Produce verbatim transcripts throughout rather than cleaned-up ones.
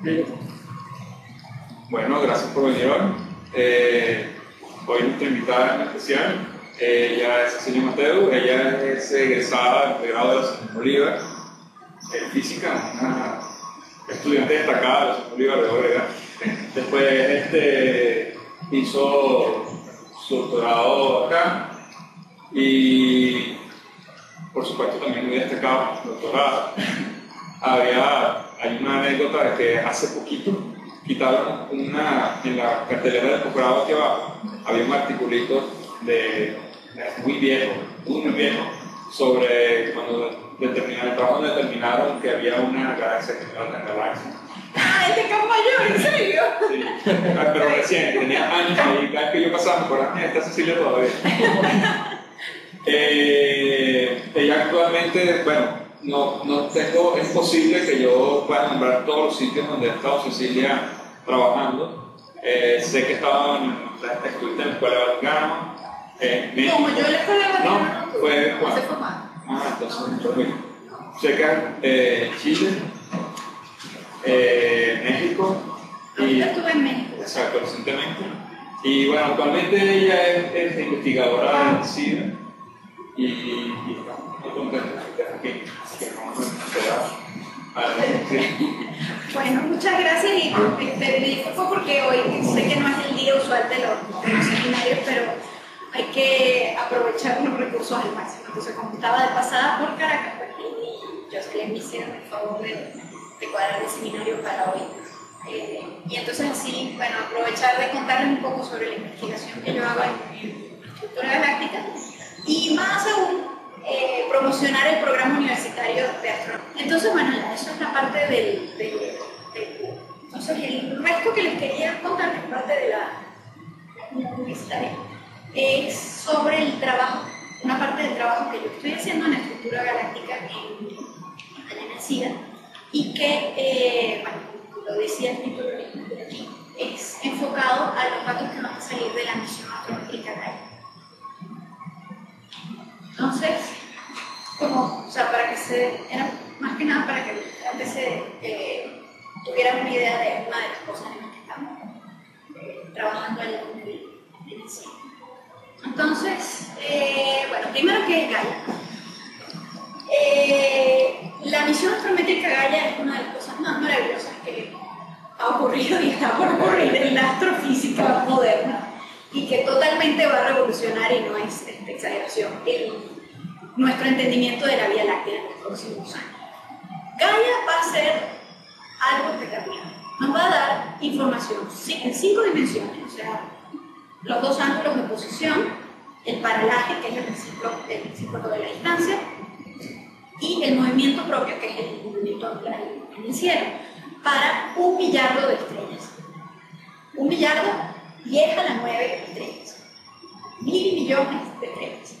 Bien. Bueno, gracias por venir hoy. Eh, hoy nuestra invitada en especial, ella es Cecilia Mateu, ella es egresada de grado de Simón Bolívar, en física, una estudiante destacada de Simón Bolívar de Oregon. Después este, hizo su doctorado acá y por supuesto también muy destacado su doctorado. Había, hay una anécdota de que hace poquito quitaron una, en la cartelera del posgrado que abajo, había un articulito de, muy viejo, muy, muy viejo, sobre cuando determinaron, el trabajo donde determinaron que había una galaxia que era la galaxia. ¡Ah, este campo mayor, en serio! Sí, pero recién, tenía años y cada vez que yo pasaba, por la está Cecilia todavía. eh, ella actualmente, bueno, No, no tengo, es posible que yo pueda nombrar todos los sitios donde ha estado Cecilia trabajando. Eh, sé que estaba en la escuela de la escuela de Alcántara. Eh, Como yo en la escuela de Alcántara. No, fue Juan. Ah, entonces, bien. Sé que eh, Chile, eh, México. Y, yo estuve en México. Exacto, recientemente. Y bueno, actualmente ella es, es investigadora del CIDA. Y, y estoy contenta de que estés aquí. Bueno, muchas gracias y te disculpo porque hoy sé que no es el día usual de los, de los seminarios, pero hay que aprovechar los recursos al máximo. Entonces, como estaba de pasada por Caracas, yo Jocelyn me hicieron el favor de, de cuadrar el seminario para hoy. Eh, y entonces así, bueno, aprovechar de contarles un poco sobre la investigación que yo hago en cultura galáctica y más aún. Eh, promocionar el programa universitario de astronomía. Entonces, bueno, eso es la parte del, del, del... Entonces, el resto que les quería contar, que es parte de la universitaria, es sobre el trabajo, una parte del trabajo que yo estoy haciendo en la estructura galáctica en, en el CIDA, y que, eh, bueno, lo decía el título de aquí, es enfocado a los datos que van a salir de la misión astronómica Gaia. Entonces, como, o sea, para que se, era más que nada para que antes se eh, tuvieran una idea de una de las cosas en las que estamos eh, trabajando en el CIDA. Entonces, eh, bueno, primero que es Gaia. Eh, la misión astrométrica Gaia es una de las cosas más maravillosas que ha ocurrido y está por ocurrir en la astrofísica moderna, y que totalmente va a revolucionar, y no es esta exageración, el, nuestro entendimiento de la Vía Láctea en los próximos años. Gaia va a ser algo espectacular. Nos va a dar información en cinco dimensiones, o sea, los dos ángulos de posición, el paralaje, que es el recíproco de la distancia, y el movimiento propio, que es el movimiento angular en el cielo, para un millardo de estrellas. Un millardo... diez a la nueve estrellas, mil millones de estrellas,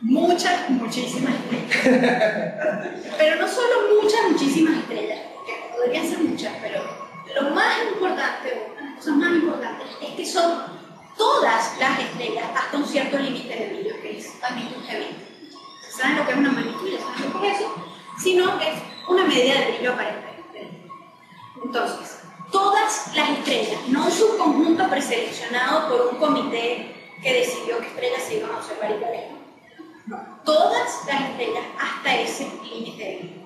muchas, muchísimas estrellas, pero no solo muchas, muchísimas estrellas, que podrían ser muchas, pero lo más importante, una de las cosas más importantes, es que son todas las estrellas hasta un cierto límite de brillo, que es magnitud G veinte. ¿Saben lo que es una magnitud? Ya saben por eso, sino que es una medida de brillo aparente. Entonces, todas las estrellas, no un subconjunto preseleccionado por un comité que decidió qué estrellas se iban a observar y cuáles no. Todas las estrellas hasta ese límite,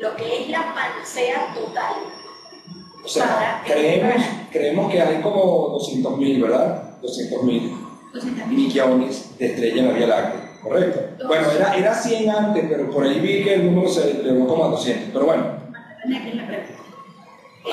lo que es la panacea total. O sea, creemos, creemos que hay como doscientos mil, ¿verdad? doscientos mil millones de estrellas en la Vía Láctea, ¿correcto? Entonces, bueno, era, era cien antes, pero por ahí vi que el número se elevó como a doscientos, pero bueno.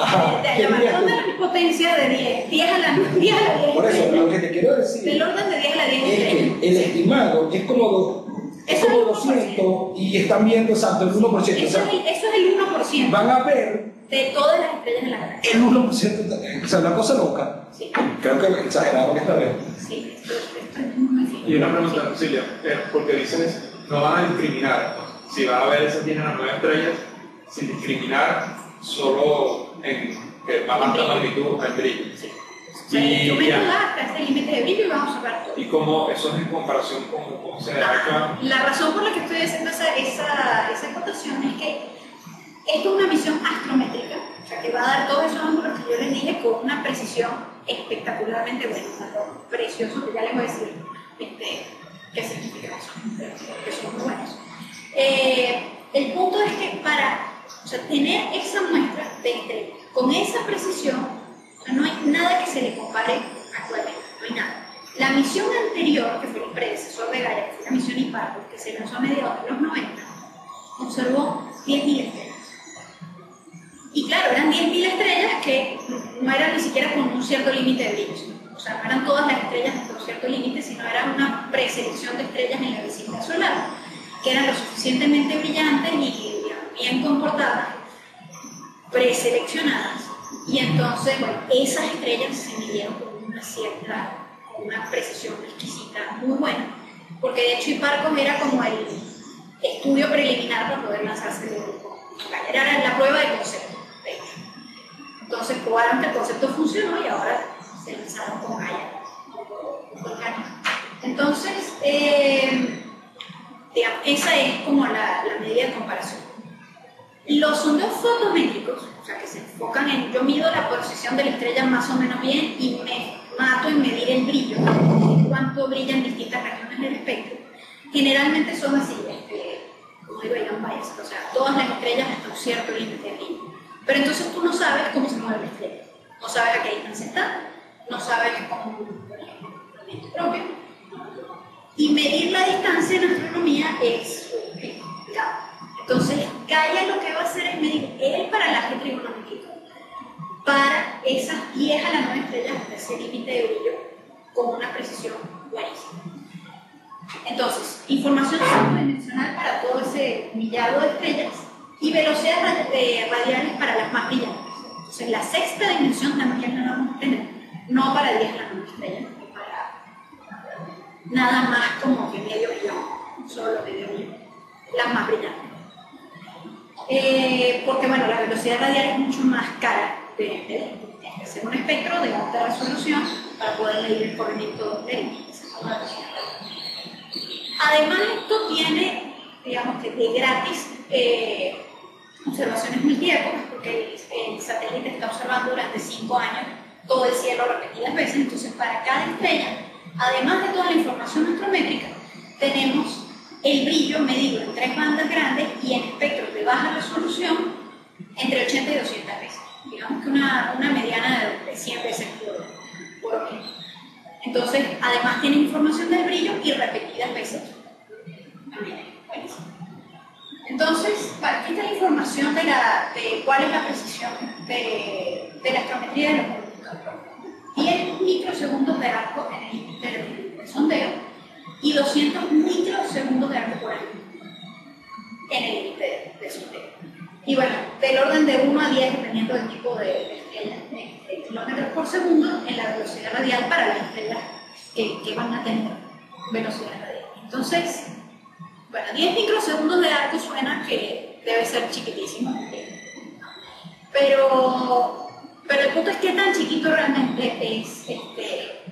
Ajá, de la magnitud de la potencia de diez, diez a la diez. Por eso, lo que te quiero decir. Del orden de diez a la diez. Es que el estimado es como, do, es como doscientos y están viendo exacto el uno por ciento. Eso, o sea, es el, eso es el uno por ciento. Van a ver. De todas las estrellas de la galaxia. El uno por ciento. O sea, una cosa loca. Sí. Creo que exagerado que esta vez. Sí, esto, esto es muy difícil. Y una pregunta, Cecilia. Sí. Porque dicen eso. No van a discriminar. Si va a haber esas diez a las nueve estrellas, sin discriminar, solo. En que va a la magnitud al brillo. Sí. O sea, y tú hasta ese límite de brillo y vas a observar todo. ¿Y cómo eso es en comparación con cómo se ah, la razón por la que estoy haciendo esa, esa, esa acotación es que esto es una misión astrométrica, o sea que va va a dar todos esos ángulos que yo les dije con una precisión espectacularmente buena, algo precioso que ya les voy a decir este, qué significa eso, que son muy buenos. Eh, el punto es que para o sea, tener esa muestra de estrellas con esa precisión, no hay nada que se le compare actualmente, no hay nada. La misión anterior, que fue el predecesor de Gaia, que fue la misión Hipparcos, que se lanzó a mediados de los noventa, observó diez mil estrellas. Y claro, eran diez mil estrellas que no eran ni siquiera con un cierto límite de brillo, sino, o sea, no eran todas las estrellas con cierto límite, sino era una preselección de estrellas en la vecindad solar, que eran lo suficientemente brillantes y bien comportadas, preseleccionadas, y entonces, bueno, esas estrellas se midieron con una cierta, con una precisión exquisita, muy buena, porque de hecho Hipparcos era como el estudio preliminar para poder lanzarse de grupo. Era la prueba de concepto, de hecho. Entonces probaron que el concepto funcionó y ahora se lanzaron con Gaia, con Gaia. Entonces, eh, digamos, esa es como la, la medida de comparación. Los sondeos fotométricos, o sea, que se enfocan en, yo mido la posición de la estrella más o menos bien y me mato en medir el brillo, cuánto brilla en distintas regiones del espectro, generalmente son así, este, como digo, digan bias, o sea, todas las estrellas hasta un cierto límite de brillo. Pero entonces tú no sabes cómo se mueve la estrella, no sabes a qué distancia está, no sabes cómo es el propio, y medir la distancia en astronomía es complicado. Entonces, Gaia lo que va a hacer es medir el paralaje trigonométrico para esas diez a la nueve estrellas hasta ese límite de brillo con una precisión buenísima. Entonces, información cinco dimensional para todo ese millado de estrellas y velocidades radiales para las más brillantes. Entonces, la sexta dimensión también la vamos a tener, no para diez a la nueve estrellas, sino para nada más como que medio millón, solo medio millón, las más brillantes. Eh, porque bueno, la velocidad radial es mucho más cara de, de, de hacer un espectro de alta resolución para poder medir el corrimiento de la velocidad. Además, esto tiene, digamos que de gratis, eh, observaciones multiépocas, porque el, el satélite está observando durante cinco años todo el cielo repetidas veces. Entonces, para cada estrella, además de toda la información astrométrica, tenemos el brillo medido en tres bandas grandes y en espectros de baja resolución entre ochenta y doscientas veces. Digamos que una, una mediana de cien veces por hora. Entonces, además tiene información del brillo y repetidas veces. Buenísimo. Entonces, aquí está la información de, la, de cuál es la precisión de, de la astrometría de los movimientos. diez microsegundos de arco en el índice del sondeo y doscientos microsegundos de arco por año en el límite de sondeo. Y bueno, del orden de uno a diez, dependiendo del tipo de estrella, en kilómetros por segundo, en la velocidad radial para las estrellas que, que van a tener velocidad radial. Entonces, bueno, diez microsegundos de arco suena que debe ser chiquitísimo, pero, pero el punto es que tan chiquito realmente es este,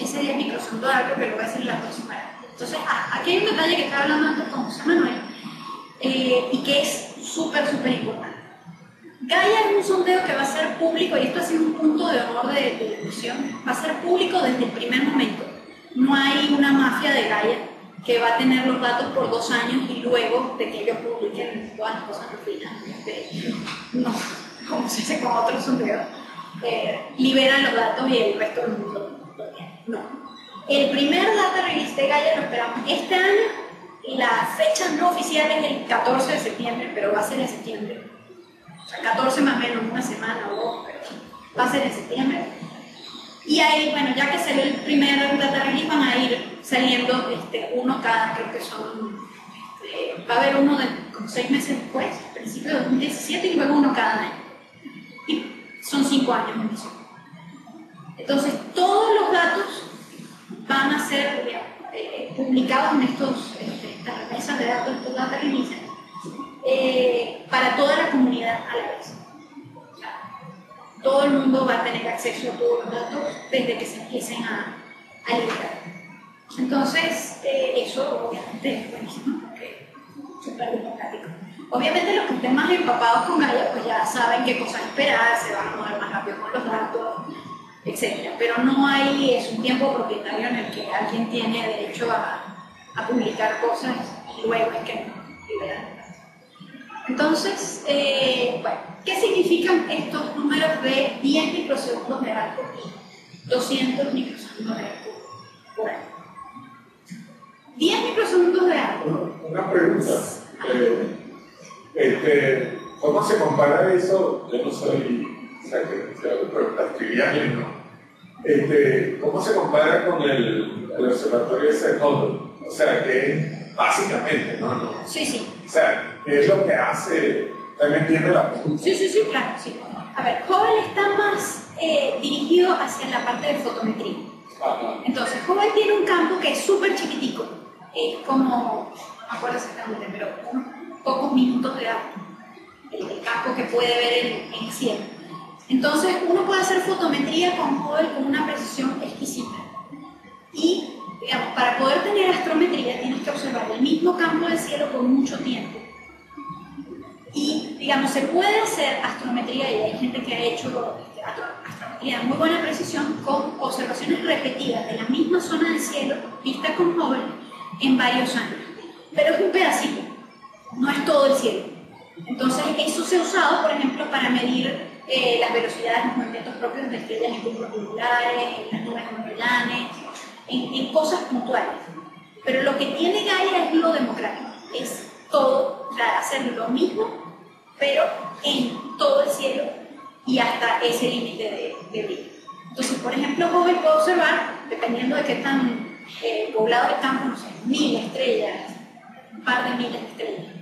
ese diez microsegundos de arco, que lo voy a hacer en la próxima vez. Entonces, ah, aquí hay un detalle que estaba hablando antes con José Manuel eh, y que es súper, súper importante. Gaia es un sondeo que va a ser público, y esto ha sido un punto de honor de, de discusión, va a ser público desde el primer momento. No hay una mafia de Gaia que va a tener los datos por dos años y luego de que ellos publiquen todas las cosas rufinas, no, como se dice con otros sondeos, eh, liberan los datos y el resto del mundo. No. El primer data release de Gaia lo esperamos este año. La fecha no oficial es el catorce de septiembre, pero va a ser en septiembre. O sea, catorce más o menos, una semana o dos, pero va a ser en septiembre. Y ahí, bueno, ya que salió el primer data release, van a ir saliendo este, uno cada, creo que son. Este, va a haber uno de, como seis meses después, al principio de dos mil diecisiete, y luego uno cada año. Y son cinco años, en misión. Entonces, todos los datos van a ser digamos, eh, publicados en estos, este, estas remesas de datos, estos data releases, eh, para toda la comunidad a la vez. O sea, todo el mundo va a tener acceso a todos los datos desde que se empiecen a, a liberar. Entonces, eh, eso obviamente es buenísimo, porque es súper democrático. Obviamente los que estén más empapados con Gaia pues ya saben qué cosas esperar, se van a mover más rápido con los datos, etcétera. Pero no hay es un tiempo propietario en el que alguien tiene derecho a, a publicar cosas y luego es que liberan. Entonces, eh, bueno, ¿qué significan estos números de diez microsegundos de arco y doscientos microsegundos de arco por año? diez microsegundos de arco. Una pregunta. Eh, este, ¿Cómo se compara eso? Yo no soy... O sea, que se hago preguntas triviales, ¿no? Este, ¿Cómo se compara con el, el observatorio de San Pablo? O sea, que básicamente, ¿no? no Sí, sí. O sea, ¿qué es lo que hace? ¿También tiene la punta? Sí, sí, sí, claro, sí. A ver, Hubble está más eh, dirigido hacia la parte de fotometría. Ajá. Entonces, Hubble tiene un campo que es súper chiquitico. Es como, no me acuerdo exactamente, pero unos pocos minutos de arco. El, el campo que puede ver en, en el cielo. Entonces, uno puede hacer fotometría con Hubble con una precisión exquisita. Y, digamos, para poder tener astrometría tienes que observar el mismo campo del cielo por mucho tiempo. Y, digamos, se puede hacer astrometría, y hay gente que ha hecho astrometría de muy buena precisión con observaciones repetidas de la misma zona del cielo, vista con Hubble, en varios años. Pero es un pedacito, no es todo el cielo. Entonces, eso se ha usado, por ejemplo, para medir Eh, las velocidades, los movimientos propios de estrellas en grupos globulares, en las nubes de Magallanes, en, en cosas puntuales. Pero lo que tiene Gaia es lo democrático, es todo, hacer lo mismo, pero en todo el cielo y hasta ese límite de, de brillo. Entonces, por ejemplo, Hubble puede observar, dependiendo de qué tan eh, poblado estamos, no sé, mil estrellas, un par de miles de estrellas,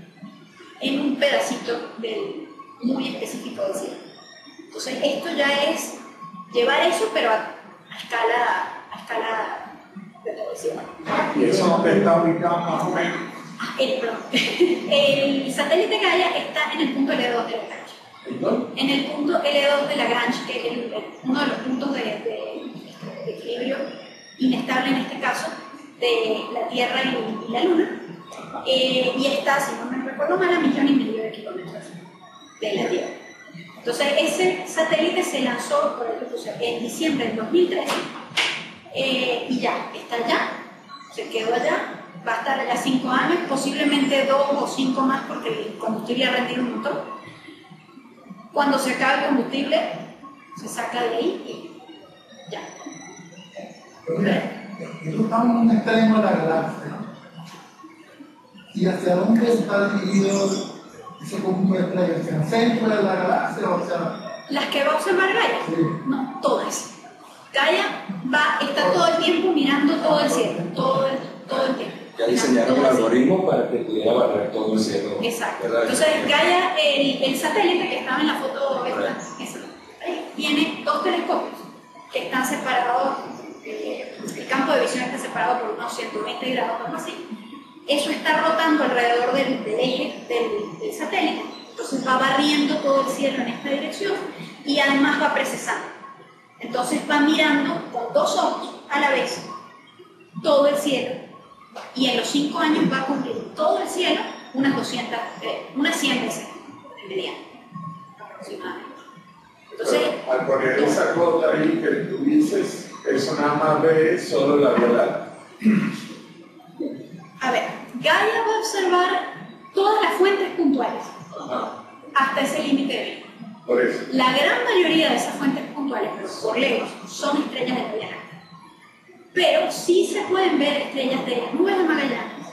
en un pedacito del, muy específico del cielo. Entonces, esto ya es llevar eso, pero a, a escala, a escala de televisión. ¿Y eso dónde está ubicado más o menos? Ah, el, perdón. El satélite Gaia está en el punto L dos de Lagrange. ¿En dónde? En el punto L dos de Lagrange, que es el, el, uno de los puntos de, de, de equilibrio inestable, en este caso, de la Tierra y, y la Luna. Eh, y está, si no me recuerdo mal, a millón y medio de kilómetros de la Tierra. Entonces, ese satélite se lanzó por el, o sea, en diciembre del dos mil trece eh, y ya, está allá, se quedó allá, va a estar allá cinco años, posiblemente dos o cinco más porque el combustible ha rendido un montón. Cuando se acabe el combustible, se saca de ahí y ya. Pero estamos en un extremo de la galaxia, ¿no? ¿Y hacia dónde está dirigido ese conjunto de estrellas? ¿Hacia el centro de la galaxia o sea...? ¿Las que va a observar Gaia? Sí. No, todas. Gaia va, está todo el tiempo mirando todo el cielo, todo el, todo el tiempo. Ya diseñaron el algoritmo para que pudiera barrer todo el cielo. Exacto. ¿Verdad? Entonces Gaia, el, el satélite que estaba en la foto, esta, esa, tiene dos telescopios que están separados, eh, el campo de visión está separado por unos ciento veinte grados o algo así. Eso está rotando alrededor del, del eje del, del satélite, entonces va barriendo todo el cielo en esta dirección y además va precesando. Entonces va mirando con dos ojos a la vez todo el cielo y en los cinco años va a cubrir todo el cielo unas doscientas, eh, unas cien veces en mediano aproximadamente. Entonces, pero al poner esa gota ahí que tú dices, eso nada más ve solo la verdad. A ver, Gaia va a observar todas las fuentes puntuales, ajá, hasta ese límite de vida. Por eso. La gran mayoría de esas fuentes puntuales, pero por lejos, son estrellas de la Vía Láctea. Pero sí se pueden ver estrellas de las nubes de Magallanes,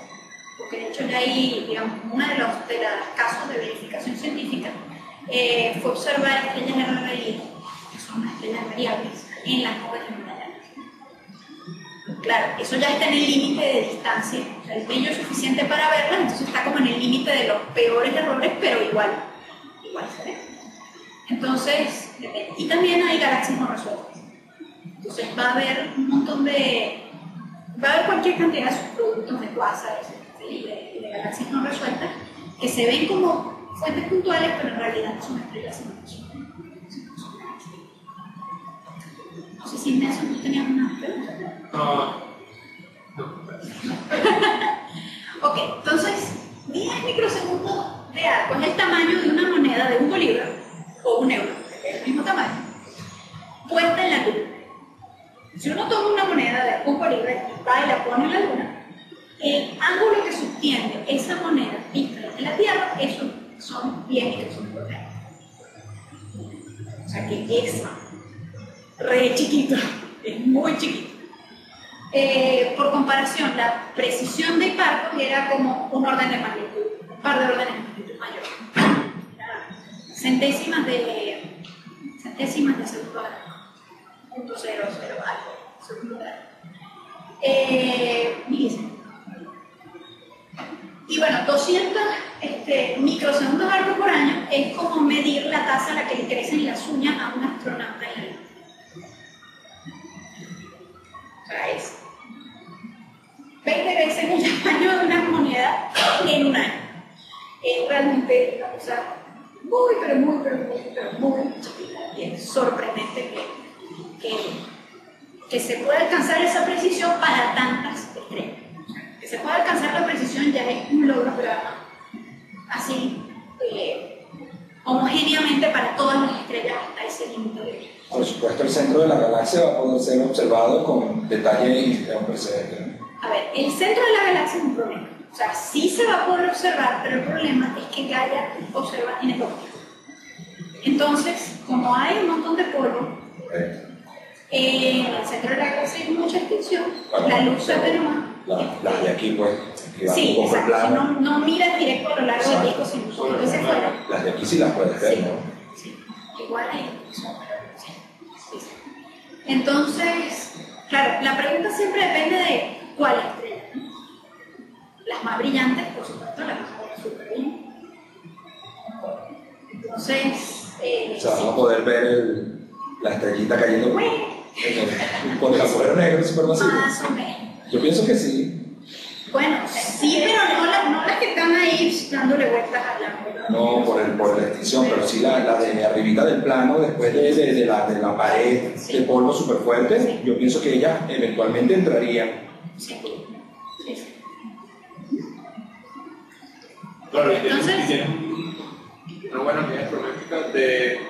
porque de hecho ya hay, digamos, uno de los de las casos de verificación científica eh, fue observar estrellas de Ravelín, que son unas estrellas variables, en las nubes de Magallanes. Claro, eso ya está en el límite de distancia, o sea, el brillo es suficiente para verla, entonces está como en el límite de los peores errores, pero igual, igual se ve. Entonces, y también hay galaxias no resueltas, entonces va a haber un montón de, va a haber cualquier cantidad de subproductos de quasars y de, de galaxias no resueltas, que se ven como fuentes puntuales, pero en realidad no son estrellas no resueltas. No sé si Ignacio, tú tenías una pregunta. No. no. Ok, entonces, diez microsegundos real, pues el tamaño de una moneda de un bolívar o un euro, que es el mismo tamaño, puesta en la luna. Si uno toma una moneda de algún bolívar y va y la pone en la luna, el ángulo que sostiene esa moneda vista desde la Tierra, eso son diez kilómetros por hora. O sea que es re chiquito, es muy chiquito. Eh, por comparación, la precisión de Hipparcos era como un orden de magnitud, un par de órdenes de magnitud mayor. Centésimas de, centésimas de segundo grado, punto cero, cero algo, segundo grado. Eh, y bueno, doscientos este, microsegundos algo por año es como medir la tasa a la que le crecen las uñas a un astronauta en la luna. O sea, es veinte veces el tamaño de una moneda en un año. Es realmente una cosa muy, pero muy, pero muy, pero muy chiquita. Y es sorprendente que, que, que se pueda alcanzar esa precisión para tantas estrellas. Que se pueda alcanzar la precisión ya es un logro, pero así eh, homogéneamente para todas las estrellas hasta ese límite de vida. Por supuesto, el centro de la galaxia va a poder ser observado con detalle y con precedente. A ver, el centro de la galaxia es un problema. O sea, sí se va a poder observar, pero el problema es que Gaia observa en el óptico. Entonces, como hay un montón de polvo, eh, en el centro de la galaxia hay mucha extinción, bueno, la luz se atenúa. Las de aquí, pues, que van sí, un poco exacto, plano. No, no miras directo a lo largo del disco, sino bueno, que se fuera. Las de aquí sí las puedes ver, sí, ¿no? Sí, igual hay. Entonces, claro, la pregunta siempre depende de cuál estrella, ¿no? Las más brillantes, por supuesto, las más súper bien. Entonces, eh, o sea, vamos sí. a poder ver el, la estrellita cayendo por el agujero negro supermasivo. Más o menos. Yo pienso que sí. Bueno, sí, pero no las, no las que están ahí dándole vueltas a la... No, por, el, por la extinción, pero sí la, la de arribita del plano, después de, de, de, la, de la pared sí. de polvo súper fuerte, sí. yo pienso que ella eventualmente entraría. Sí. Sí, sí. Claro, entonces, y tiene una buena medida astronómica de,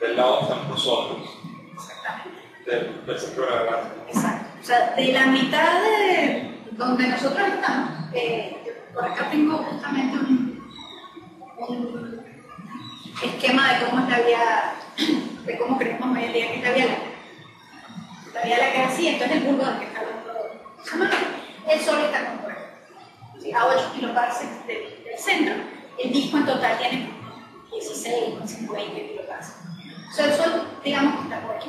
del lado que estamos nosotros. Exactamente. Del, del sector de la galaxia. Exacto. O sea, de la mitad de donde nosotros estamos, eh, por acá tengo justamente un... un esquema de cómo es la vía, de cómo creemos hoy en día que es la vía láctea. La vía láctea es así, entonces el bulbo del que está hablando, el sol está como por acá, ¿sí? A ocho kiloparsecs del, del centro, el disco en total tiene dieciséis, veinte kiloparsecs. O sea, el sol, digamos que está por aquí.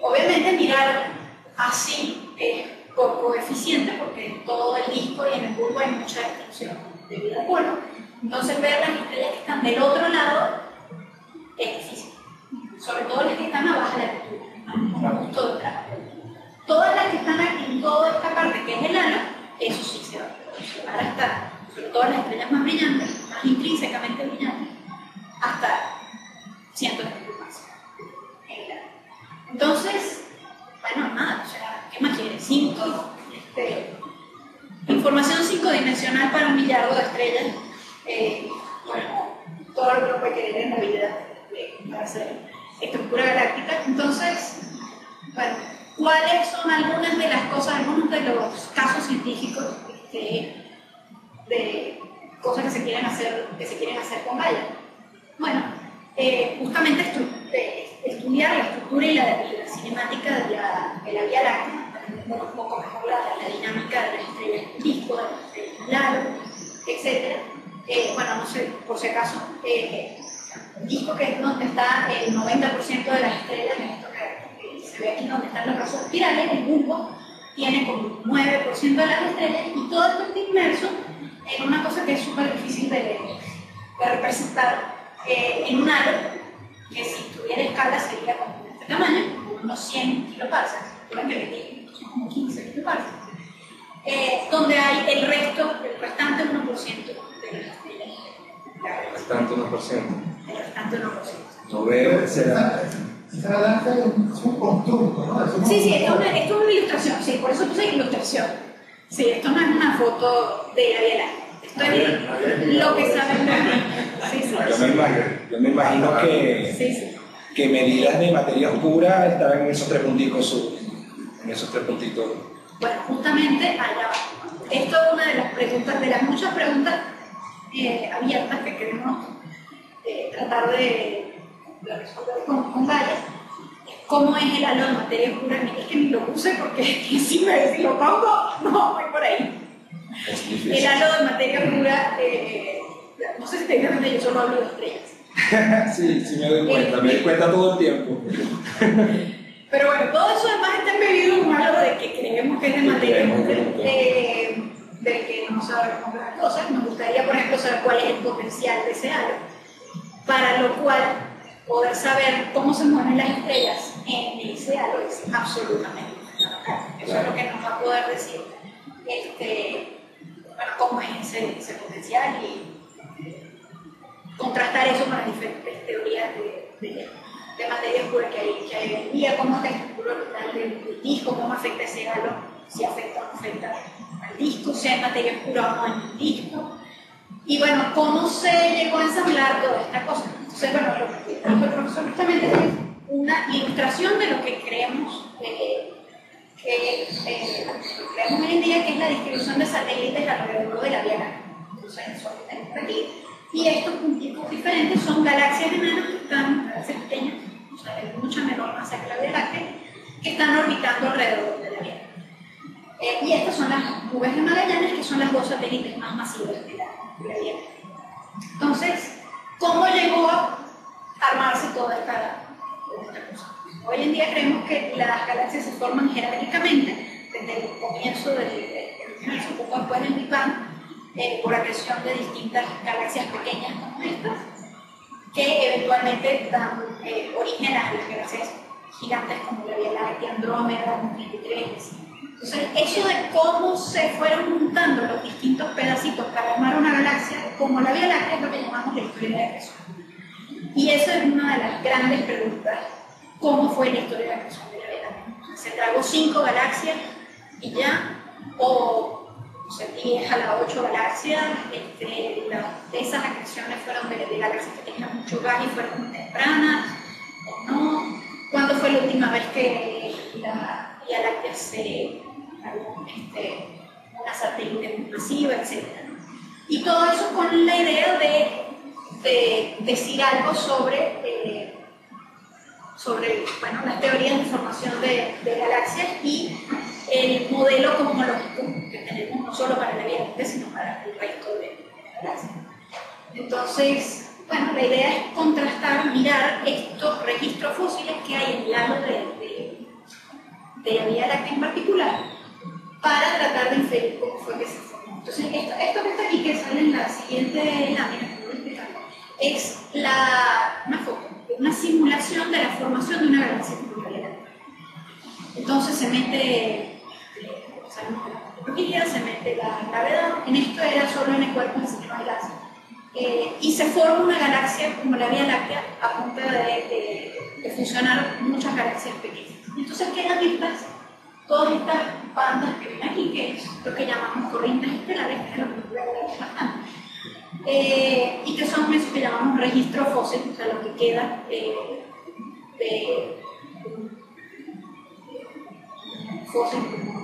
Obviamente mirar así es poco eficiente porque en todo el disco y en el bulbo hay mucha destrucción debido al polvo. Entonces ver las estrellas que están del otro lado es difícil, sobre todo las que están a baja latitud, justo detrás. Todas las que están aquí, en toda esta parte que es el ala, eso sí se va a ver, hasta, sobre todo las estrellas más brillantes, más intrínsecamente brillantes, hasta cientos de kiloparsecs. Entonces, bueno, nada, o sea, ¿qué más quieres? Cinco, este, información cinco dimensional para un millardo de estrellas. Eh, bueno, todo lo que uno puede querer en la vida para hacer estructura galáctica. Entonces, bueno, ¿cuáles son algunas de las cosas, algunos de los casos científicos este, de cosas que se quieren hacer, que se quieren hacer con Gaia? Bueno, eh, justamente estu eh, estudiar la estructura y la, y la cinemática de la, de la Vía Láctea, para entender un poco mejor la, la dinámica de las estrellas del disco, de las estrellas del halo, etcétera. Eh, bueno, no sé, por si acaso, eh, disco que es donde está el noventa por ciento de las estrellas, en esto que eh, se ve aquí donde están los brazos espirales, el bulbo tiene como nueve por ciento de las estrellas y todo esto está inmerso en una cosa que es súper difícil de, de representar eh, en un halo, que si tuviera escala sería como de este tamaño, como unos cien kiloparsecs, como quince kiloparsecs, eh, donde hay el resto, el restante uno por ciento. El restante uno por ciento. El restante uno por ciento. No veo, será. Es un constructo, ¿no? Sí, sí, esto es, una, esto es una ilustración, sí, por eso puse ilustración. Sí, esto no es una foto de la Vía Láctea. Entonces, lo que saben. Sí, sí, yo, sí. Me imagino, yo me imagino que, sí, sí. que medidas de materia oscura estaban en esos tres puntitos. En esos tres puntitos. Bueno, justamente allá va. Esto es una de las preguntas, de las muchas preguntas eh, abiertas que queremos eh, tratar de, de resolver con, con Gaia. ¿Cómo es el halo de materia oscura? Es que ni lo puse porque si me si lo pongo, no, voy por ahí. El halo de materia oscura, eh, no sé si te dijeron que yo solo hablo de estrellas. Sí, sí me doy cuenta, me doy cuenta todo el tiempo. Pero bueno, todo eso además está embebido en un halo de que creemos que es de materia oscura, eh, del que no sabemos las cosas. Nos gustaría, por ejemplo, saber cuál es el potencial de ese halo, para lo cual poder saber cómo se mueven las estrellas en ese halo es absolutamente fundamental. Eso es lo que nos va a poder decir. Este, bueno, cómo es ese, ese potencial y contrastar eso con las diferentes teorías de, de, de materia oscura que hay, que hay hoy en día, cómo está el cálculo del, del disco, cómo afecta ese halo, si afecta o no afecta al disco, si hay materia oscura o no en el disco, y bueno, cómo se llegó a ensamblar toda esta cosa. Entonces, bueno, lo que dijo el profesor justamente es una ilustración de lo que creemos. Eh, que eh, creemos hoy en día, que es la distribución de satélites alrededor de la Vía Láctea. Entonces, eso que tenemos aquí. Y estos puntitos diferentes son galaxias enanas que están, galaxias pequeñas, o sea, de mucha menor masa que la Vía Láctea, que están orbitando alrededor de la Vía Láctea. Eh, y estas son las nubes de Magallanes, que son las dos satélites más masivos de la, de la Vía Láctea. Entonces, ¿cómo llegó a armarse toda esta, toda esta cosa? Hoy en día creemos que las galaxias se forman jerárquicamente desde el comienzo del universo, poco después del Big Bang, eh, por acreción de distintas galaxias pequeñas como estas, que eventualmente dan eh, origen a las galaxias gigantes como la Vía Láctea, Andrómeda, eme ce tres. Entonces, eso de cómo se fueron juntando los distintos pedacitos para armar una galaxia como la Vía Láctea es lo que llamamos la historia de creación. Y eso es una de las grandes preguntas. ¿Cómo fue la historia de la creación de la Vía Láctea? ¿Se tragó cinco galaxias y ya? ¿O se dirige a las ocho galaxias? Este, la, esas acreciones fueron de, de galaxias que tenían mucho gas y fueron muy tempranas, ¿o no? ¿Cuándo fue la última vez que la Vía Láctea se tragó este, una satélite masiva, etcétera? Y todo eso con la idea de, de decir algo sobre... Eh, sobre bueno, las teorías de formación de, de galaxias y el modelo cosmológico que tenemos no solo para la Vía Láctea, sino para el resto de la galaxia. Entonces, bueno, la idea es contrastar, mirar estos registros fósiles que hay en el halo de, de, de la Vía Láctea en particular, para tratar de inferir cómo fue que se formó. Entonces, esto, esto que está aquí, que sale en la siguiente lámina, es la, una foto, una simulación de la formación de una galaxia circular. Entonces se mete, se mete la gravedad, en esto era solo en el cuerpo, así que no hay gas, eh, y se forma una galaxia como la Vía Láctea a punto de, de, de fusionar muchas galaxias pequeñas. Entonces quedan estas, todas estas bandas que ven aquí, que es lo que llamamos corrientes estelares, que es lo que hablamos bastante. Eh, y que son eso que llamamos registro fósil, o sea, lo que queda eh, de fósil,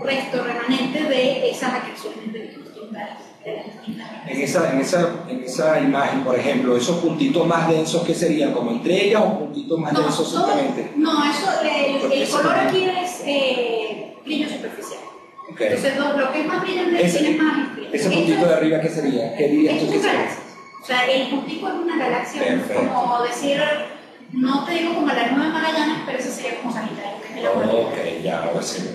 resto remanente de esas acreciones de distintas, de las distintas. En esa, en, esa, en esa imagen, por ejemplo, esos puntitos más densos, ¿qué serían? ¿Como estrellas o puntitos más no, densos todo, simplemente? No, eso, el, el color aquí es eh, brillo superficial. Okay. Entonces, lo que es más brillante es más estrella. ¿Ese puntito Esto, de arriba qué sería? ¿Qué dirías tú que sería? O sea, el puntico es una galaxia, perfecto. Como decir, no te digo como la nueva Magallanes, pero eso sería como Sagitario, que es el abuelo. Oh, ok, ya, ahora sí.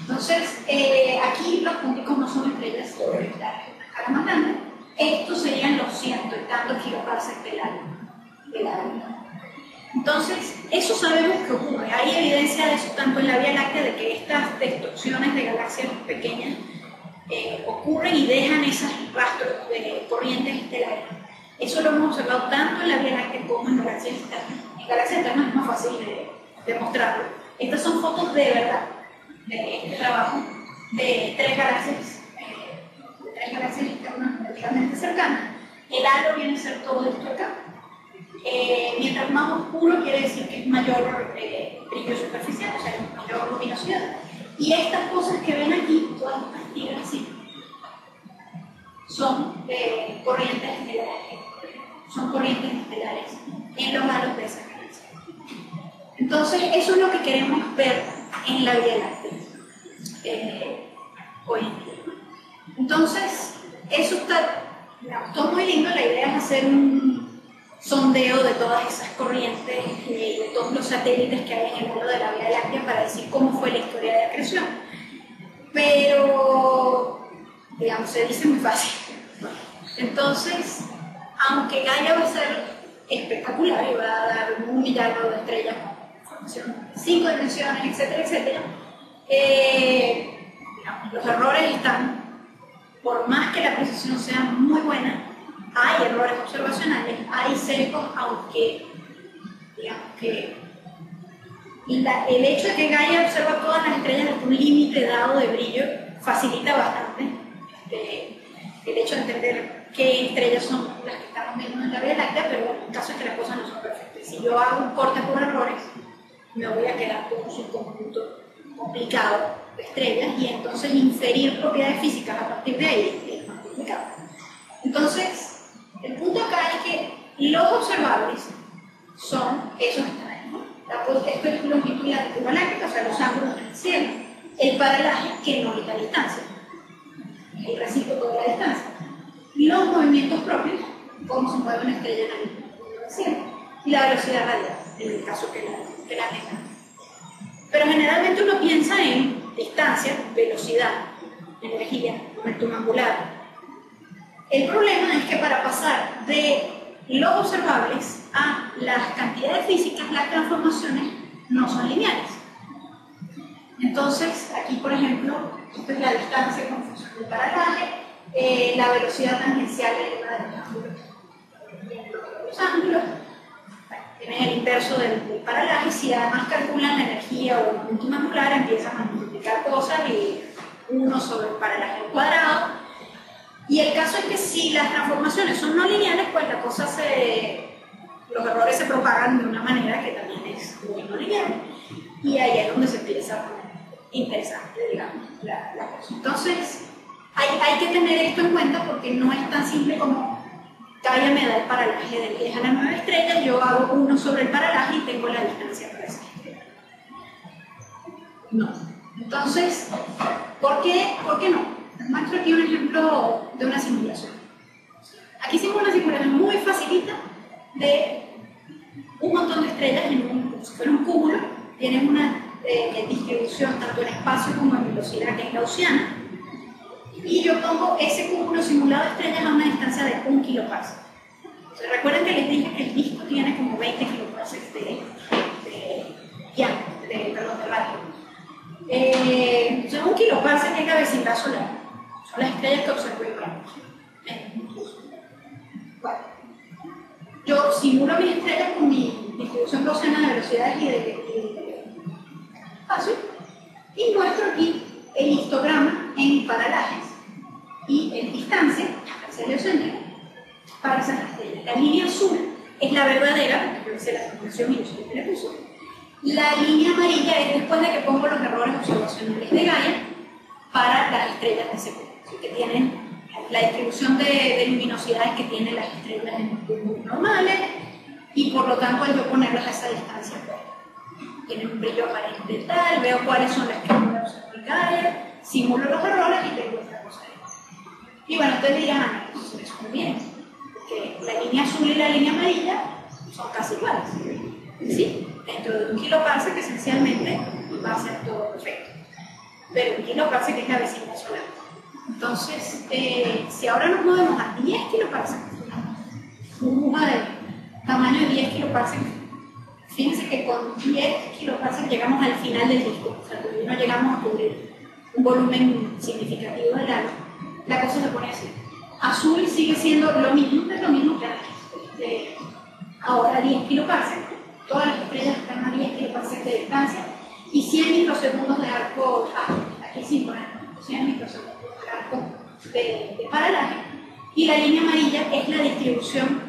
Entonces, eh, aquí los punticos no son estrellas, son una escala más grande. Estos serían los ciento y tantos gigaparsecs del año. Entonces, eso sabemos que ocurre. Hay evidencia de eso tanto en la Vía Láctea, de que estas destrucciones de galaxias pequeñas eh, ocurren y dejan esos rastros de corrientes estelares. Eso lo hemos observado tanto en la Vía Láctea como en galaxias externas. En galaxias externas es más fácil de, de mostrarlo. Estas son fotos de verdad, de este trabajo, de tres galaxias, eh, de tres galaxias externas, de relativamente cercana. El halo viene a ser todo esto acá. Eh, mientras más oscuro quiere decir que es mayor eh, brillo superficial, o sea, es mayor luminosidad. Y estas cosas que ven aquí, todas estas tiras así, son eh, corrientes estelares. Son corrientes estelares en los halos de esa galaxia. Entonces, eso es lo que queremos ver en la Vía Láctea eh, hoy en día. Entonces, eso está, todo muy lindo. La idea es hacer un sondeo de todas esas corrientes y de todos los satélites que hay en el mundo de la Vía Láctea para decir cómo fue la historia de la creación. Pero, digamos, se dice muy fácil. Entonces, aunque Gaia va a ser espectacular y va a dar un millardo de estrellas, cinco dimensiones, etcétera, etcétera, eh, los errores están. Por más que la precisión sea muy buena, hay errores observacionales, hay cercos, aunque digamos que la, el hecho de que Gaia observa todas las estrellas hasta un límite dado de brillo facilita bastante eh, el hecho de entender qué estrellas son las que estamos viendo en la Vía Láctea, pero el caso es que las cosas no son perfectas. Si yo hago un corte por errores, me voy a quedar con un subconjunto complicado de estrellas y entonces inferir propiedades físicas a partir de ahí es más complicado. Entonces, el punto acá es que los observables son esos que están ahí, ¿no? Esto es longitud galáctica, o sea, los ángulos en el cielo, el paralaje que no es la distancia, el recíproco de la distancia. Los movimientos propios, cómo se mueve una estrella en el cielo, y la velocidad radial, en el caso que la, que la tenga. Pero generalmente uno piensa en distancia, velocidad, energía, momentum angular. El problema es que para pasar de los observables a las cantidades físicas, las transformaciones no son lineales. Entonces, aquí por ejemplo, esto es la distancia con función del paralaje. Eh, la velocidad tangencial elevada de los ángulos. Los ángulos tienen el inverso del, del paralaje. Si además calculan la energía o el momentum angular, empiezan a multiplicar cosas y uno sobre el paralaje al cuadrado. Y el caso es que si las transformaciones son no lineales, pues la cosa se, los errores se propagan de una manera que también es muy no lineal. Y ahí es donde se empieza a poner interesante, digamos, la, la cosa. Entonces, Hay, hay que tener esto en cuenta porque no es tan simple como Gaia me da el paralaje del diez a la nueve estrellas, yo hago uno sobre el paralaje y tengo la distancia para esa estrella. No. Entonces, ¿por qué, ¿por qué no? Les muestro aquí un ejemplo de una simulación. Aquí hicimos una simulación muy facilita de un montón de estrellas en un, si fuera un cúmulo, tienen una eh, distribución tanto en espacio como en velocidad que es gaussiana. Y yo pongo ese cúmulo simulado de estrellas a una distancia de un kilopascal. Entonces, recuerden que les dije que el disco tiene como veinte kilopascales de, de, ya, de, perdón, de radio. Eh, entonces, un kilopascal es la vecindad solar. Son las estrellas que observo en Ramos. Bueno, yo simulo mis estrellas con mi distribución gaussiana de velocidades y de, de, de espacio y muestro aquí el histograma en paralajes y en distancia, para esas estrellas. La línea azul es la verdadera, porque yo hice la simulación y yo siempre la puse. La línea amarilla es después de que pongo los errores observacionales de Gaia para las estrellas de ese punto, que tienen la distribución de, de luminosidades que tienen las estrellas normales y por lo tanto al yo ponerlas a esa distancia, tienen un brillo aparente tal, veo cuáles son las que voy a observar Gaia, simulo los errores y tengo esta cosa ahí. Y bueno, ustedes dirán, ah, no, pues eso conviene, porque la línea azul y la línea amarilla son casi iguales, ¿sí? Dentro de un kiloparsec esencialmente va a ser todo perfecto, pero un kiloparsec es la vecindad solar. Entonces, eh, si ahora nos movemos a diez kiloparsec, una burbuja de tamaño de diez kiloparsec, fíjense que con diez kiloparsec llegamos al final del disco, o sea, no llegamos a cubrir un volumen significativo del halo. La cosa se pone así. Azul sigue siendo lo mismo, pero lo mismo que antes. Este, ahora diez kiloparsec, todas las estrellas están a diez kiloparsec de distancia y cien microsegundos de arco, ah, aquí sí, bueno, cien microsegundos de arco de, de paralaje. y la línea amarilla es la distribución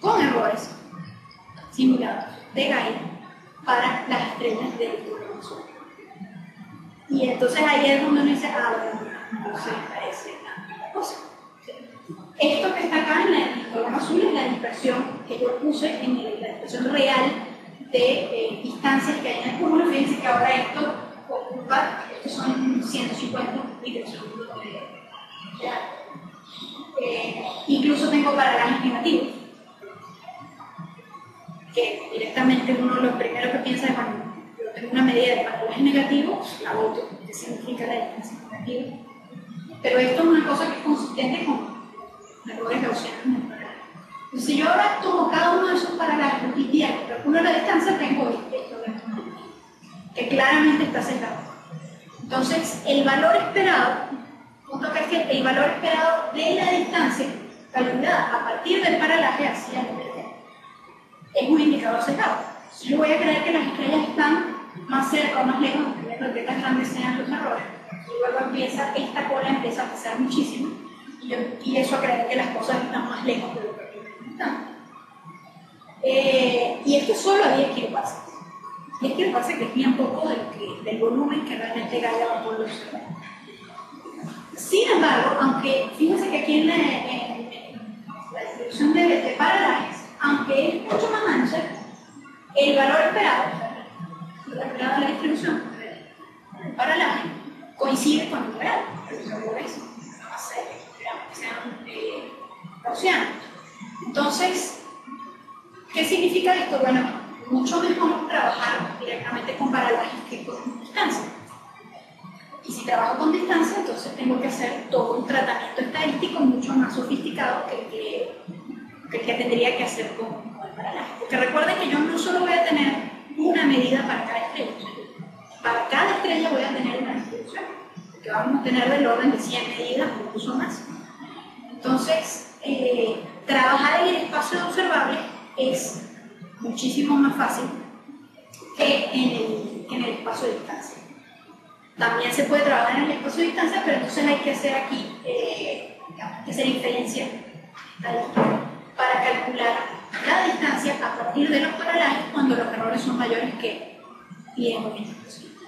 con errores simulados de Gaia para las estrellas del Durham azul. Y entonces ahí es donde uno dice, ah, bueno, no se me parece nada. O sea, esto que está acá en el color azul es la dispersión que yo puse en el, la dispersión real de eh, distancias que hay en el cúmulo. Fíjense que ahora esto ocupa, estos son ciento cincuenta microsegundos de, de alto. Eh, incluso tengo paralajes negativos, que directamente uno de los primeros que piensa es cuando yo tengo una medida de paralajes negativos, la voto, que significa la distancia negativa. Pero esto es una cosa que es consistente con errores gaussianos en el paralaje. Entonces, si yo ahora tomo cada uno de esos paralajes y calculo la distancia, tengo esto de que claramente está cerrado. Entonces, el valor esperado, punto que es que el valor esperado de la distancia calculada a partir del paralaje hacia el verde es un indicador cerrado. Yo voy a creer que las estrellas están más cerca o más lejos, dependiendo de qué tan grandes sean los errores. Y luego empieza, esta cola empieza a pesar muchísimo y yo empiezo a creer que las cosas están más lejos de lo que realmente están. Eh, y esto solo a diez kiloparsecs. diez kiloparsecs es bien poco del, que, del volumen que realmente Gaia va a poder observar. Sin embargo, aunque fíjense que aquí en la, en, en la distribución de, de paralajes, aunque es mucho más ancha, el valor esperado, el valor esperado de la distribución del paralaje coincide con el numeral, los valores no sé, que sean eh, gaussianos. Entonces, ¿qué significa esto? Bueno, mucho mejor trabajar directamente con paralajes que con distancia. Y si trabajo con distancia, entonces tengo que hacer todo un tratamiento estadístico mucho más sofisticado que el que, que, el que tendría que hacer con, con el paralaje. Porque recuerden que yo no solo voy a tener una medida para cada estrella, para cada estrella voy a tener una distribución, porque vamos a tener del orden de cien medidas o incluso más. Entonces, eh, trabajar en el espacio de observables es muchísimo más fácil que en el, que en el espacio de distancia. También se puede trabajar en el espacio de distancia, pero entonces hay que hacer aquí, eh, hay que hacer inferencia para calcular la distancia a partir de los paralajes cuando los errores son mayores que diez o veinte por ciento,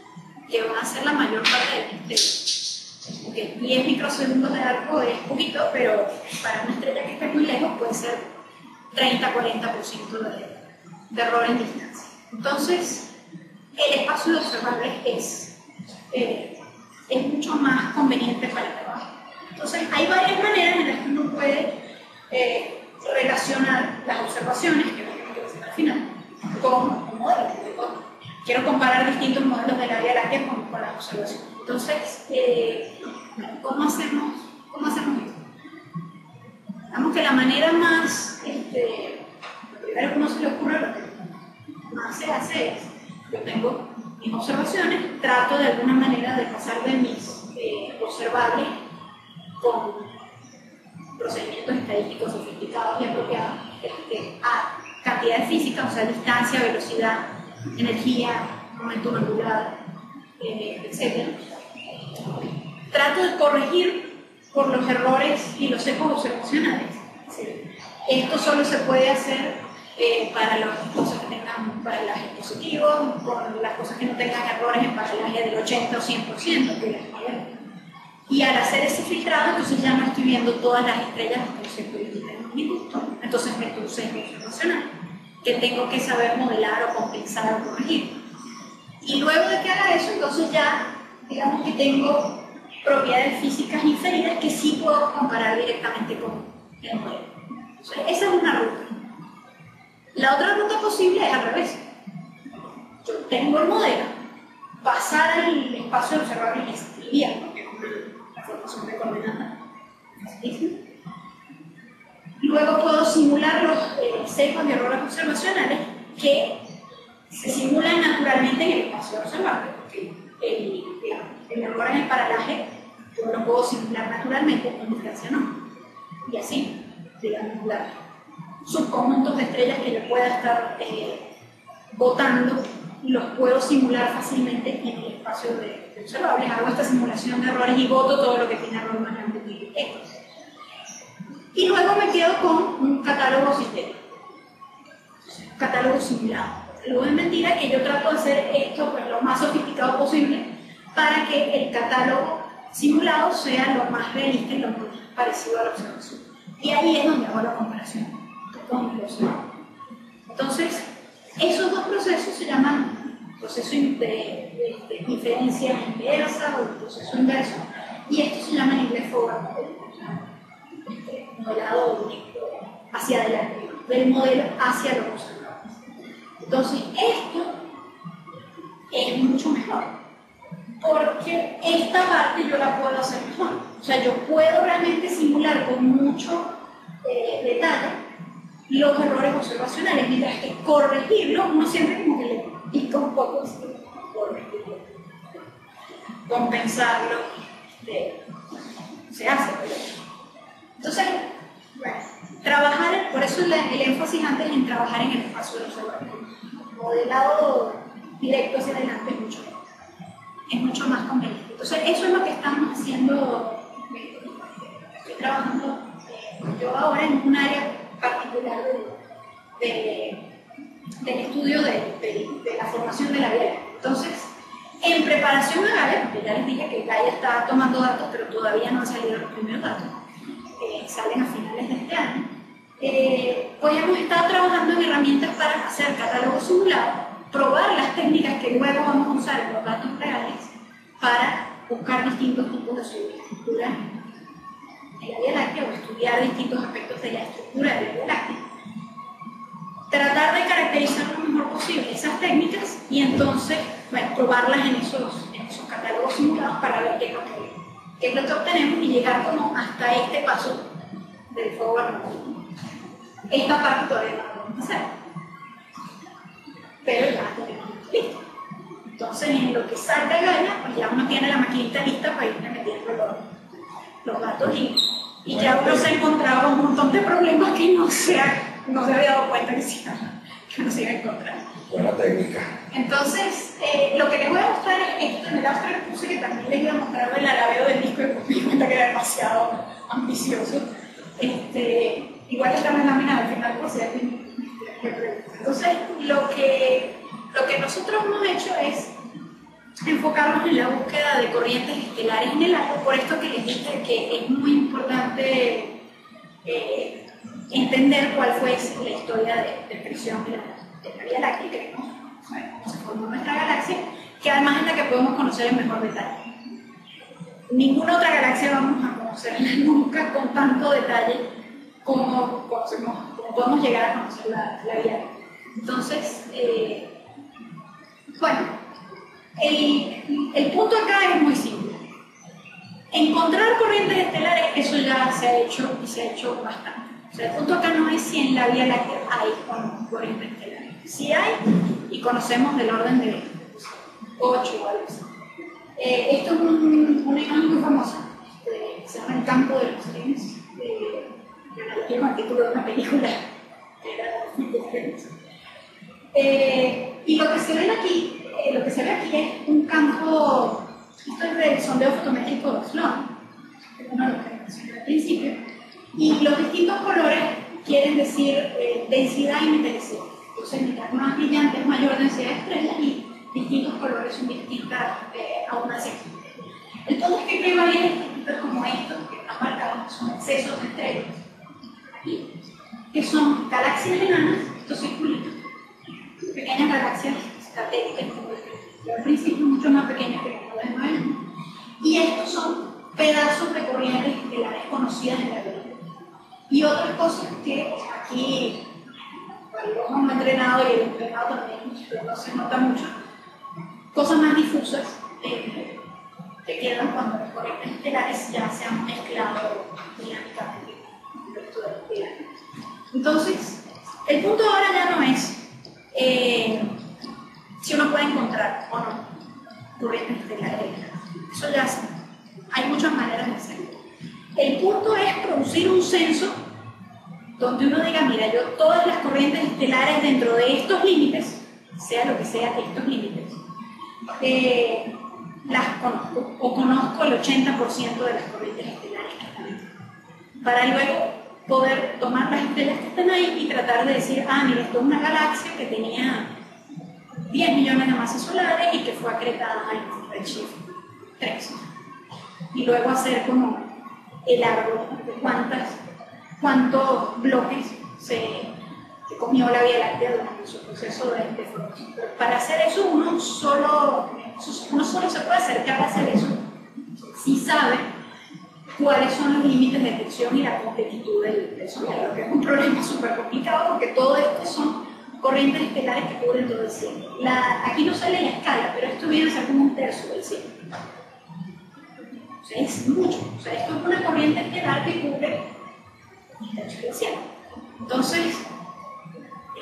que van a ser la mayor parte del misterio. Porque diez microsegundos de arco es poquito, pero para una estrella que está muy lejos puede ser treinta a cuarenta por ciento de, de error en distancia. Entonces, el espacio de observables es Eh, es mucho más conveniente para el trabajo. Entonces, hay varias maneras en las que uno puede eh, relacionar las observaciones, que vamos a hacer al final, con un modelo. Quiero comparar distintos modelos de la Vía Láctea con, con las observaciones. Entonces, eh, ¿cómo, hacemos, ¿cómo hacemos esto? Digamos que la manera más, este, lo primero que uno se le ocurre, lo que más se hace es, yo tengo mis observaciones, trato de alguna manera de pasar de mis eh, observables con procedimientos estadísticos sofisticados y apropiados este, a cantidades físicas, o sea, distancia, velocidad, energía, momento angular, eh, etcétera. Trato de corregir por los errores y los ecos observacionales. Esto solo se puede hacer Eh, para las cosas que tengan paralajes positivos, con las cosas que no tengan errores en paralaje del ochenta o cien por ciento, que las mayoría. Y al hacer ese filtrado, entonces ya no estoy viendo todas las estrellas, entonces estoy mi gusto. Entonces me produce mi observacional, que tengo que saber modelar o compensar o corregir. Y luego de que haga eso, entonces ya, digamos que tengo propiedades físicas inferiores que sí puedo comparar directamente con el modelo. Entonces, esa es una ruta. La otra ruta posible es al revés. Yo tengo el modelo, pasar al espacio observable y escribir, que es la formación de coordenadas. Luego puedo simular los sesgos eh, de errores observacionales que se simulan naturalmente en el espacio observable. El, el error en el paralaje yo lo puedo simular naturalmente, en distancia no. Y así, digamos, la subconjuntos de estrellas que yo pueda estar votando, eh, los puedo simular fácilmente en el espacio de, de observables. Hago esta simulación de errores y voto todo lo que tiene error más grande que estos. Y luego me quedo con un catálogo sistémico, catálogo simulado. Luego es mentira que yo trato de hacer esto pues, lo más sofisticado posible para que el catálogo simulado sea lo más realista y lo más parecido a la observación. Y ahí es donde hago la comparación con los datos. Entonces, esos dos procesos se llaman proceso de, de, de inferencia inversa o proceso inverso, y esto se llama en inglés forward modeling, modelado hacia adelante, del modelo hacia lo observado. Entonces, esto es mucho mejor, porque esta parte yo la puedo hacer mejor. O sea, yo puedo realmente simular con mucho eh, detalle los errores observacionales, mientras que corregirlos, uno siempre como que le pica un poco, corregirlo, compensarlo, de, se hace. Entonces, bueno, trabajar, por eso el, el énfasis antes en trabajar en el espacio de observatorio, modelado directo hacia adelante es mucho mejor, es mucho más conveniente. Entonces, eso es lo que estamos haciendo, estoy trabajando yo ahora en un área particular de, de, del estudio de, de, de la formación de la Gaia. Entonces, en preparación a Gaia, porque ya les dije que Gaia está tomando datos, pero todavía no han salido los primeros datos, eh, salen a finales de este año, eh, pues hemos estado trabajando en herramientas para hacer catálogos simulados, probar las técnicas que luego vamos a usar en los datos reales para buscar distintos tipos de estructuras de la Vía Láctea o estudiar distintos aspectos de la estructura de la Vía Láctea. Tratar de caracterizar lo mejor posible esas técnicas y entonces bueno, probarlas en esos, en esos catálogos simulados para ver qué es lo que, qué es lo que obtenemos y llegar como hasta este paso del forward modeling. Esta parte todavía no la podemos hacer, pero ya la tenemos lista. Entonces en lo que salga Gaia, pues ya uno tiene la maquinita lista para irle metiendo los los datos y, y bueno, ya uno se encontraba un montón de problemas que no se, ha, no se había dado cuenta que, se, que no se iba a encontrar. Buena técnica. Entonces, eh, lo que les voy a mostrar es esto, en el after puse que también les iba a mostrar el alabeo del disco y pues me di cuenta que era demasiado ambicioso. Este, igual están las láminas al final por si alguien me pregunta. Entonces, lo que, lo que nosotros hemos hecho es enfocarnos en la búsqueda de corrientes estelares en el arco, por esto que les dije que es muy importante eh, entender cuál fue la historia de, de creación de la, de la Vía Láctea, que vemos, cómo se formó nuestra galaxia, que además es la que podemos conocer en mejor detalle. Ninguna otra galaxia vamos a conocerla nunca con tanto detalle como, conocemos, como podemos llegar a conocer la, la Vía Láctea. Entonces, eh, bueno. El, el punto acá es muy simple. Encontrar corrientes estelares, eso ya se ha hecho y se ha hecho bastante. O sea, el punto acá no es si en la Vía Láctea hay o no corrientes estelares. Si hay, y conocemos del orden de ocho o algo así. Eh, esto es un, una imagen muy famosa, este, que se llama El campo de los trenes. Eh, yo no título de una película, era eh, Y lo que se ven aquí. Eh, lo que se ve aquí es un campo, esto es del sondeo fotométrico de Sloan, que es uno de los que mencioné al principio, y los distintos colores quieren decir eh, densidad y metalicidad. Entonces, mientras más brillante es mayor densidad de estrellas y distintos colores son distintas eh, abundancias. El punto es que prevalen estructuras como estos, que están marcados, son excesos de estrellas, aquí, que son galaxias enanas, estos circulitos, pequeñas galaxias estratégicas, al principio mucho más pequeñas que las nuevas, y estos son pedazos de corrientes estelares conocidas en la Vía Láctea. Y otras cosas que aquí, para el ojo no entrenado y el entrenado también, pero no se nota mucho, cosas más difusas eh, que quedan cuando las corrientes estelares ya se han mezclado dinámicamente con el resto de la Vía Láctea. Entonces, el punto ahora ya no es eh, si uno puede encontrar o no corrientes estelares. Eso ya se, hay muchas maneras de hacerlo. El punto es producir un censo donde uno diga, mira, yo todas las corrientes estelares dentro de estos límites, sea lo que sea estos límites, eh, las conozco o conozco el ochenta por ciento de las corrientes estelares que están. Para luego poder tomar las estrellas que están ahí y tratar de decir, ah, mira, esto es una galaxia que tenía diez millones de masas solares y que fue acretada en redshift tres. Y luego hacer como el árbol de cuántas, cuántos bloques se, se comió la Vía Láctea durante su proceso de, de formación. Para hacer eso uno solo, uno solo se puede acercar a hacer eso si sabe cuáles son los límites de tensión y la completitud del, del sonido, que es un problema súper complicado porque todo esto son corrientes estelares que cubren todo el cielo. La, aquí no sale la escala, pero esto viene a ser como un tercio del cielo. O sea, es mucho. O sea, esto es una corriente estelar que cubre un tercio del cielo. Entonces,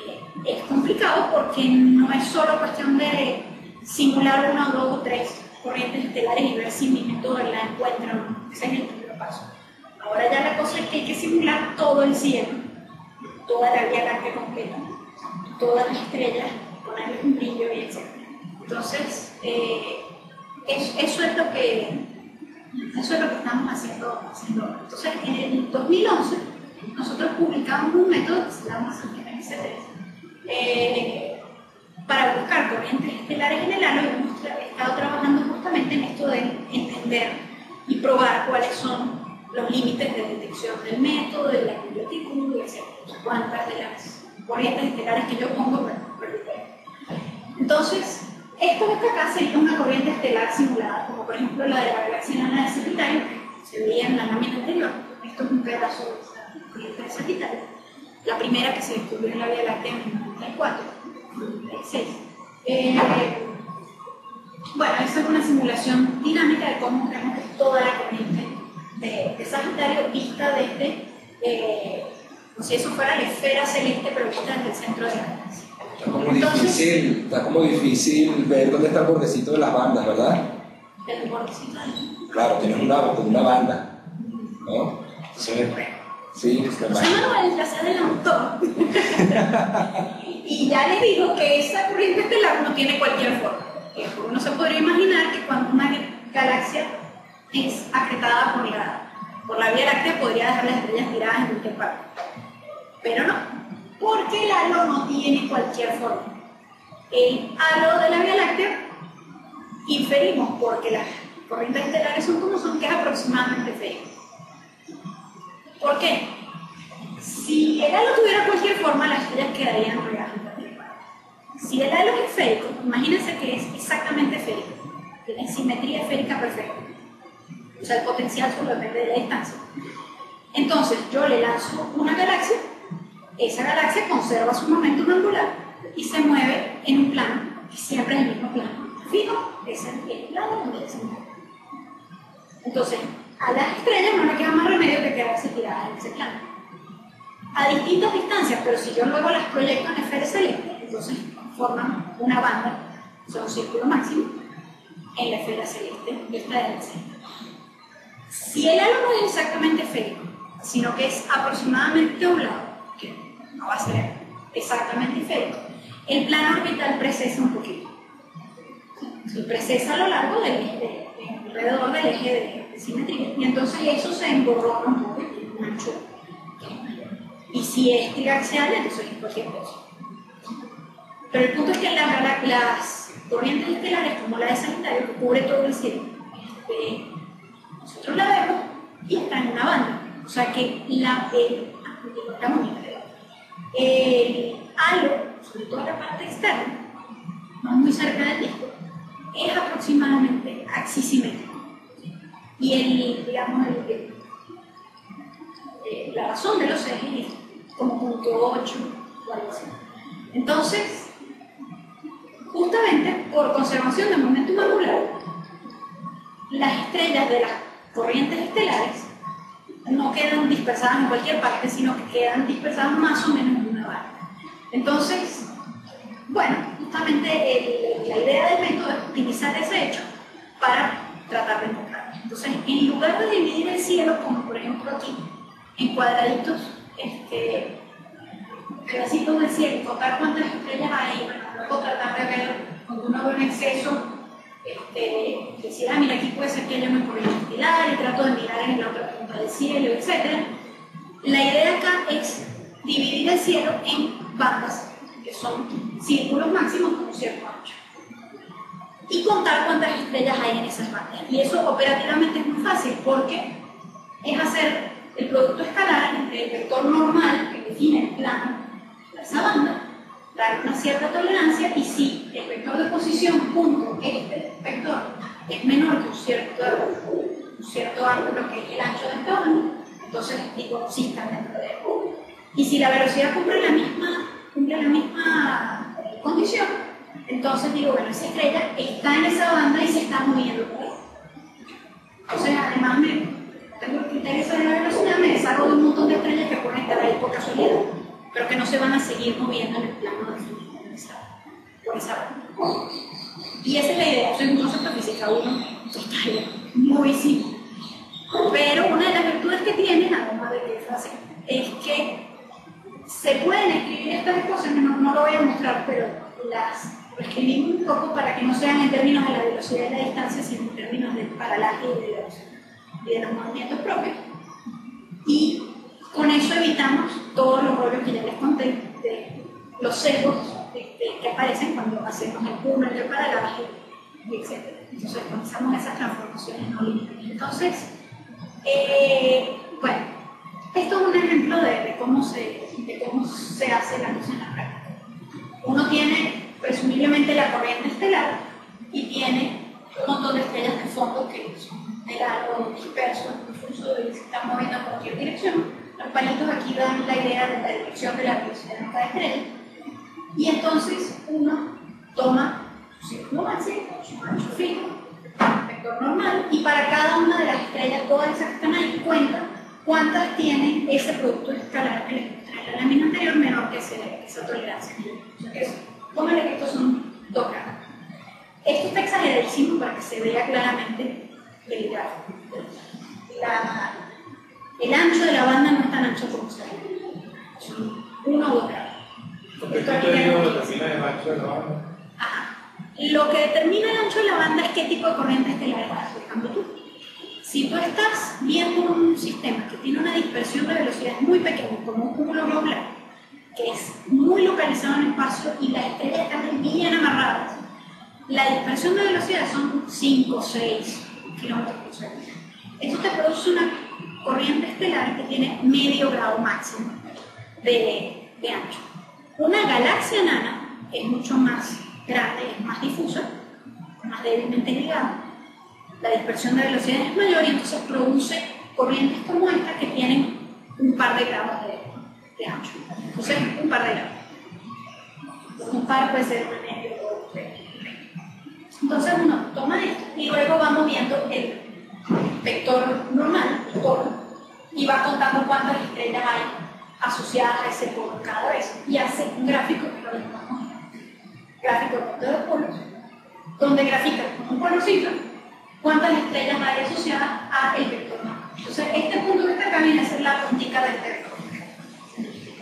eh, es complicado porque no es solo cuestión de singular una, dos o tres corrientes estelares y ver si mi método la encuentra o no. Ese es el primer paso. Ahora ya la cosa es que hay que simular todo el cielo, toda la Vía Láctea completa, todas las estrellas, ponerles un brillo y etcétera. Entonces, eh, eso, eso, es lo que, eso es lo que estamos haciendo, haciendo. Entonces, en el dos mil once, nosotros publicamos un método que se llama M C tres, eh, para buscar corrientes estelares en el halo, y hemos tra estado trabajando justamente en esto de entender y probar cuáles son los límites de detección del método, de la completitud, etcétera. Cuántas de las corrientes estelares que yo pongo. Entonces, esto que está acá sería una corriente estelar simulada, como por ejemplo la de la galaxia enana de Sagitario, que se veía en la lámina anterior. Esto es un pedazo de la corriente de Sagitario, la primera que se descubrió en la Vía Láctea en el noventa y cuatro, noventa y seis. Eh, bueno, esta es una simulación dinámica de cómo creemos que es toda la corriente de, de Sagitario vista desde... Eh, como si eso fuera la esfera celeste, pero vista desde el centro de la galaxia. Está como, entonces, difícil, está como difícil ver dónde está el bordecito de las bandas, ¿verdad? El bordecito. Claro, tienes una, una banda, ¿no? Entonces, sí, está mal. Manuel, ya se adelantó. Y ya les digo que esa corriente estelar no tiene cualquier forma. Uno se podría imaginar que cuando una galaxia es acretada por la, por la Vía Láctea, podría dejar las estrellas tiradas en cualquier parte. Pero no, porque el halo no tiene cualquier forma. El halo de la Vía Láctea inferimos, porque las corrientes estelares son como son, que es aproximadamente fe. ¿Por qué? Si el halo tuviera cualquier forma, las estrellas quedarían regadas. Si el halo es esférico, imagínense que es exactamente esférico, tiene simetría esférica perfecta, o sea, el potencial solo depende de la distancia. Entonces, yo le lanzo una galaxia, esa galaxia conserva su momentum angular y se mueve en un plano, que siempre es el mismo plano. Fijo, ese es el plano donde se mueve. Entonces, a las estrellas no le queda más remedio que quedarse tiradas en ese plano. A distintas distancias, pero si yo luego las proyecto en esferas celestes, entonces forman una banda, o sea, un círculo máximo, en la esfera celeste, esta de la celeste. Si el halo no es exactamente esférico, sino que es aproximadamente doblado, que no va a ser exactamente esférico, el plano orbital precesa un poquito. Se precesa a lo largo del eje, de, de, alrededor del eje de, de simetría, y entonces eso se emborrona un poco, y tiene un ancho que es mayor. Y si es triaxial, entonces es cualquier cosa. Pero el punto es que la, la, las corrientes estelares, como la de Sagitario, que cubre todo el cielo, este, nosotros la vemos y está en una banda. O sea que la, el, el halo, sobre todo la parte externa, más muy cerca del disco, es aproximadamente axisimétrico. Y el, digamos, el, el, la razón de los ejes es como punto ocho o algo así. Entonces, justamente por conservación del momentum angular, las estrellas de las corrientes estelares no quedan dispersadas en cualquier parte, sino que quedan dispersadas más o menos en una barra. Entonces, bueno, justamente el, la idea del método es utilizar ese hecho para tratar de encontrarlo. Entonces, en lugar de dividir el cielo, como por ejemplo aquí, en cuadraditos, este, pedacitos del cielo, contar cuántas estrellas hay, luego tratar de ver cuando uno ve un exceso, Este, decir, ah, mira, aquí puede ser que haya una corriente estelar, y trato de mirar en la otra punta del cielo, etcétera. La idea acá es dividir el cielo en bandas, que son círculos máximos con un cierto ancho, y contar cuántas estrellas hay en esas bandas. Y eso operativamente es muy fácil porque es hacer el producto escalar entre el vector normal que define el plano de esa banda, dar una cierta tolerancia, y si el vector de posición junto este vector es menor que un cierto, un cierto ángulo que es el ancho del plano, entonces digo coexistan dentro de él. Y si la velocidad cumple la misma, cumple la misma eh, condición, entonces digo, bueno, esa estrella está en esa banda y se está moviendo por ahí. Entonces, además, me, tengo el criterio sobre la velocidad, me deshago de un montón de estrellas que pueden estar ahí por casualidad, pero que no se van a seguir moviendo en el plano definido de esa, por esa banda. Y esa es la idea. Soy un concepto de física uno total, muy simple. Pero una de las virtudes que tienen, además de que es fácil, es que se pueden escribir estas cosas, no, no lo voy a mostrar, pero las escribimos un poco para que no sean en términos de la velocidad y la distancia, sino en términos del paralaje y de los, de los movimientos propios. Y con eso evitamos todos los rollos que ya les conté, de los sesgos de, de, que aparecen cuando hacemos el curno, el paralaje, etcétera. Entonces realizamos esas transformaciones no lineales. Entonces, eh, bueno, esto es un ejemplo de, de, cómo se, de cómo se hace la luz en la práctica. Uno tiene presumiblemente la corriente estelar y tiene un montón de estrellas de fondo que son del algo disperso, incluso se están moviendo en cualquier dirección. Los palitos aquí dan la idea de la dirección de la velocidad de cada estrella. Y entonces uno toma su círculo máximo, su ancho fijo, el vector normal, y para cada una de las estrellas, todas esas que están ahí, cuenta cuántas tienen ese producto escalar que les mostré en la lámina anterior menor que esa, esa tolerancia. Entonces, póngale que estos son dos caras. Esto está exageradísimo para que se vea claramente el gráfico. La, el ancho de la banda no es tan ancho como se ve. Son uno o dos caras. Porque esto determina el ancho de la banda. Ajá. Lo que determina el ancho de la banda es qué tipo de corriente estelar estás aplicando tú. Si tú estás viendo un sistema que tiene una dispersión de velocidades muy pequeña, como un cúmulo globular, que es muy localizado en el espacio y las estrellas están bien amarradas, la dispersión de velocidades son cinco o seis kilómetros por segundo. Esto te produce una corriente estelar que tiene medio grado máximo de, de ancho. Una galaxia enana es mucho más grande, es más difusa, más débilmente ligada. La dispersión de velocidades es mayor y entonces produce corrientes como esta que tienen un par de grados de, de ancho. Entonces, un par de grados. Un par puede ser un medio o tres. Entonces, uno toma esto y luego va moviendo el vector normal, el polo, y va contando cuántas estrellas hay asociadas a ese polo cada vez. Y hace un gráfico que lo llamamos gráfico de los polos, donde grafica con un polocito cuántas estrellas hay asociadas al vector normal. Entonces, este punto que está acá viene a ser la puntica del vector.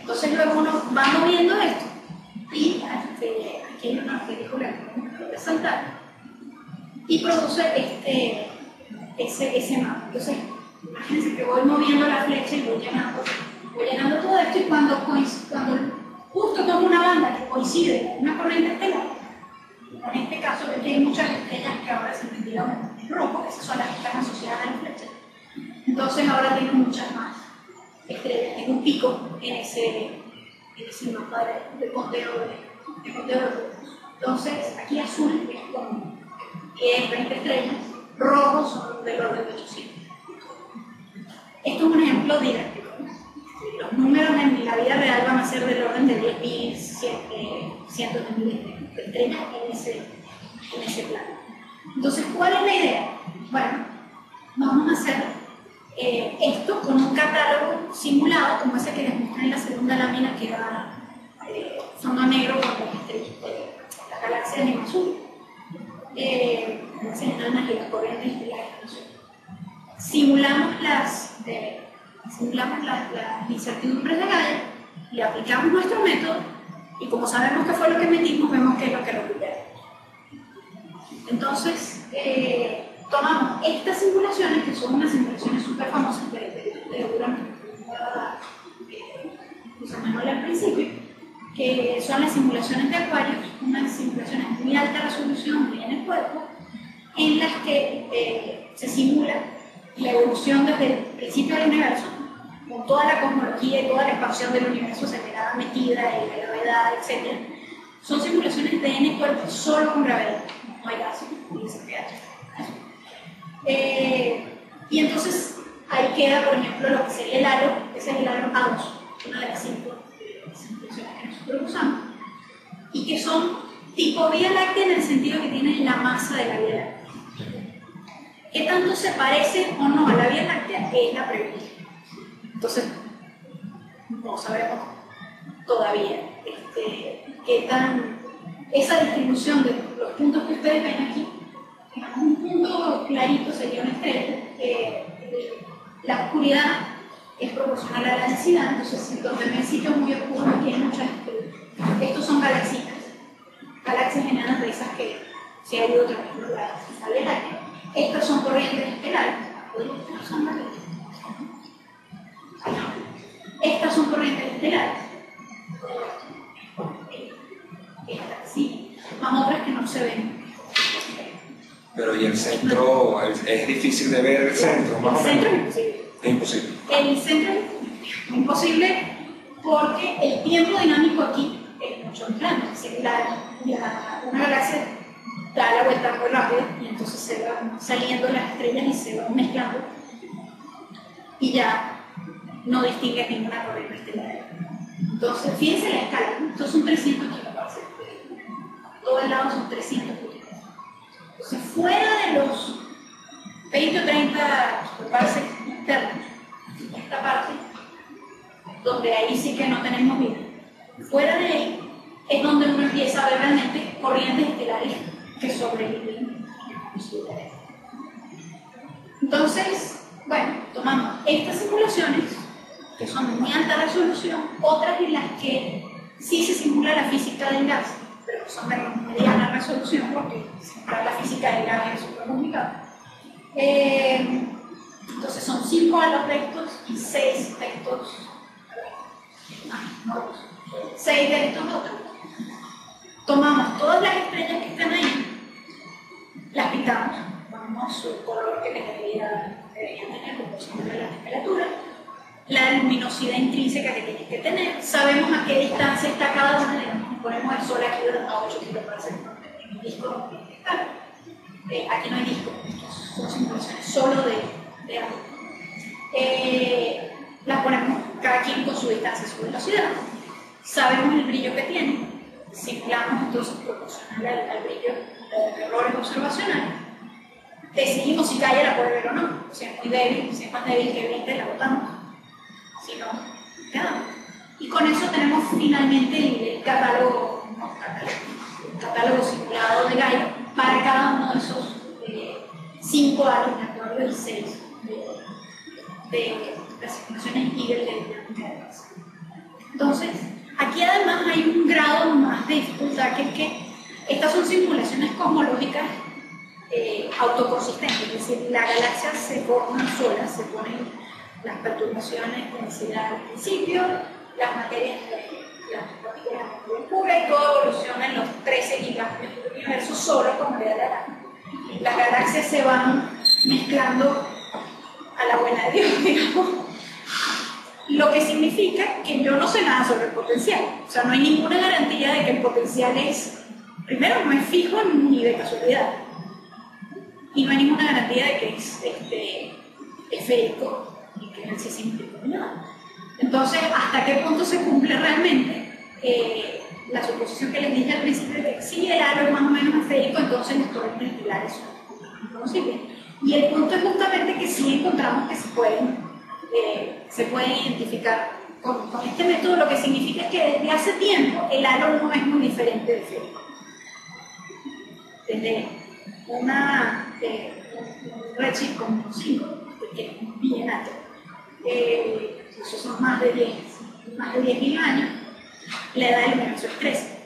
Entonces, luego uno va moviendo esto. Y aquí hay una película que no me puede saltar. Y produce este, ese, ese mapa. Entonces, imagínense que voy moviendo la flecha y voy llenando, voy llenando todo esto. Y cuando, cuando justo tomo una banda que coincide con una corriente estelar, en este caso, que hay muchas estrellas que ahora se metieron en rojo, esas son las que están asociadas a la flecha. Entonces, ahora tengo muchas más estrellas, tengo un pico en ese, en ese mapa de conteo de, de, de rojos. Entonces, aquí azul es con diez, veinte estrellas, rojos son del orden de ochocientos. Esto es un ejemplo didáctico. Los números en la vida real van a ser del orden de diez mil, cientos de miles de estrellas en ese, en ese plano. Entonces, ¿cuál es la idea? Bueno, vamos a hacer eh, esto con un catálogo simulado, como ese que les mostré en la segunda lámina, que va eh, fondo negro con las estrellas, las galaxias en azul, eh, las galaxias enanas y las corrientes estelares en azul. Simulamos las, eh, simulamos las, las incertidumbres de Gaia, le aplicamos nuestro método. Y como sabemos qué fue lo que metimos, vemos qué es lo que recuperamos. Entonces, eh, tomamos estas simulaciones, que son unas simulaciones súper famosas de, de, de Durham, mencionó al principio, que son las simulaciones de acuario, unas simulaciones de muy alta resolución, muy en el cuerpo, en las que eh, se simula la evolución desde el principio del universo, con toda la cosmología y toda la expansión del universo acelerada, metida, en la gravedad, etcétera. Son simulaciones de N cuerpos solo con gravedad, no hay gases, ni despeajes. Eh, y entonces ahí queda, por ejemplo, lo que sería el aro, ese es el aro A dos, una de las cinco simulaciones que nosotros usamos, y que son tipo Vía Láctea en el sentido que tienen la masa de la Vía Láctea. ¿Qué tanto se parece o no a la Vía Láctea? Es la pregunta. Entonces, no sabemos todavía este, qué tan esa distribución de los puntos que ustedes ven aquí. Un punto clarito sería una estrella. Eh, la oscuridad es proporcional a la densidad, entonces donde hay sitios muy oscuros aquí hay muchas estrellas. Estos son galaxias, galaxias enanas de esas que se ha ido trabajando la galaxia. Estas son corrientes estelares. Estas son corrientes estelares. Estas sí, más otras que no se ven. Pero y el centro, es difícil de ver el centro, más o menos. El centro es imposible. El centro es imposible porque el tiempo dinámico aquí es mucho más grande. Una galaxia da la vuelta muy rápido y entonces se van saliendo las estrellas y se van mezclando y ya no distingue ninguna corriente estelar. Entonces, fíjense la escala, estos son trescientos kiloparsecs, todo el lado son trescientos kiloparsecs. Entonces, fuera de los veinte o treinta kiloparsecs internos, esta parte, donde ahí sí que no tenemos vida, fuera de ahí es donde uno empieza a ver realmente corrientes estelares que sobreviven. Entonces, bueno, tomamos estas simulaciones, que son de muy alta resolución, otras en las que sí se simula la física del gas, pero son de mediana resolución porque simular la física del gas es súper complicado. Eh, entonces son cinco halos rectos y seis rectos, no, seis de estos otros. Tomamos todas las estrellas que están ahí, las pintamos, ponemos su color que les debería, debería tener como son de la temperatura, la luminosidad intrínseca que tienen que tener, sabemos a qué distancia está cada una de ellas, ponemos el sol aquí a ocho kiloparsecs, en el disco no tiene que estar, eh, aquí no hay disco, son simulaciones solo de, de agua. Eh, las ponemos cada quien con su distancia y su velocidad, sabemos el brillo que tiene. Simulamos entonces proporcional al, al brillo de los errores observacionales. Decidimos si Gaia la puede ver o no. Si es muy débil, si es más débil que veinte, la botamos. Si no, quedamos. Y con eso tenemos finalmente el, el catálogo, no, catálogo, el catálogo simulado de Gaia para cada uno de esos eh, cinco halos, de acuerdo, y seis de, de las simulaciones y del dinámica. Entonces, aquí además hay un grado más de dificultad, que es que estas son simulaciones cosmológicas eh, autoconsistentes, es decir, la galaxia se forma sola, se ponen las perturbaciones consideradas al principio, las materias, las partículas oscuras, y todo evoluciona en los trece gigas del universo solo con la galaxia. Las galaxias se van mezclando a la buena de Dios, digamos. Lo que significa que yo no sé nada sobre el potencial, o sea, no hay ninguna garantía de que el potencial es, primero, no es fijo ni de casualidad, y no hay ninguna garantía de que es este, esférico, ni que es simplificado ni nada. Entonces, ¿hasta qué punto se cumple realmente eh, la suposición que les dije al principio de que si el aro es más o menos esférico, entonces los torres estelares son imposibles? Y el punto es justamente que sí encontramos que se pueden. Eh, se pueden identificar con, con este método, lo que significa que desde hace tiempo el aro no es muy diferente del esférico. Desde una eh, un redshift como cinco, que es bien alto, eh, eso son más de diez mil años, la edad del universo es trece.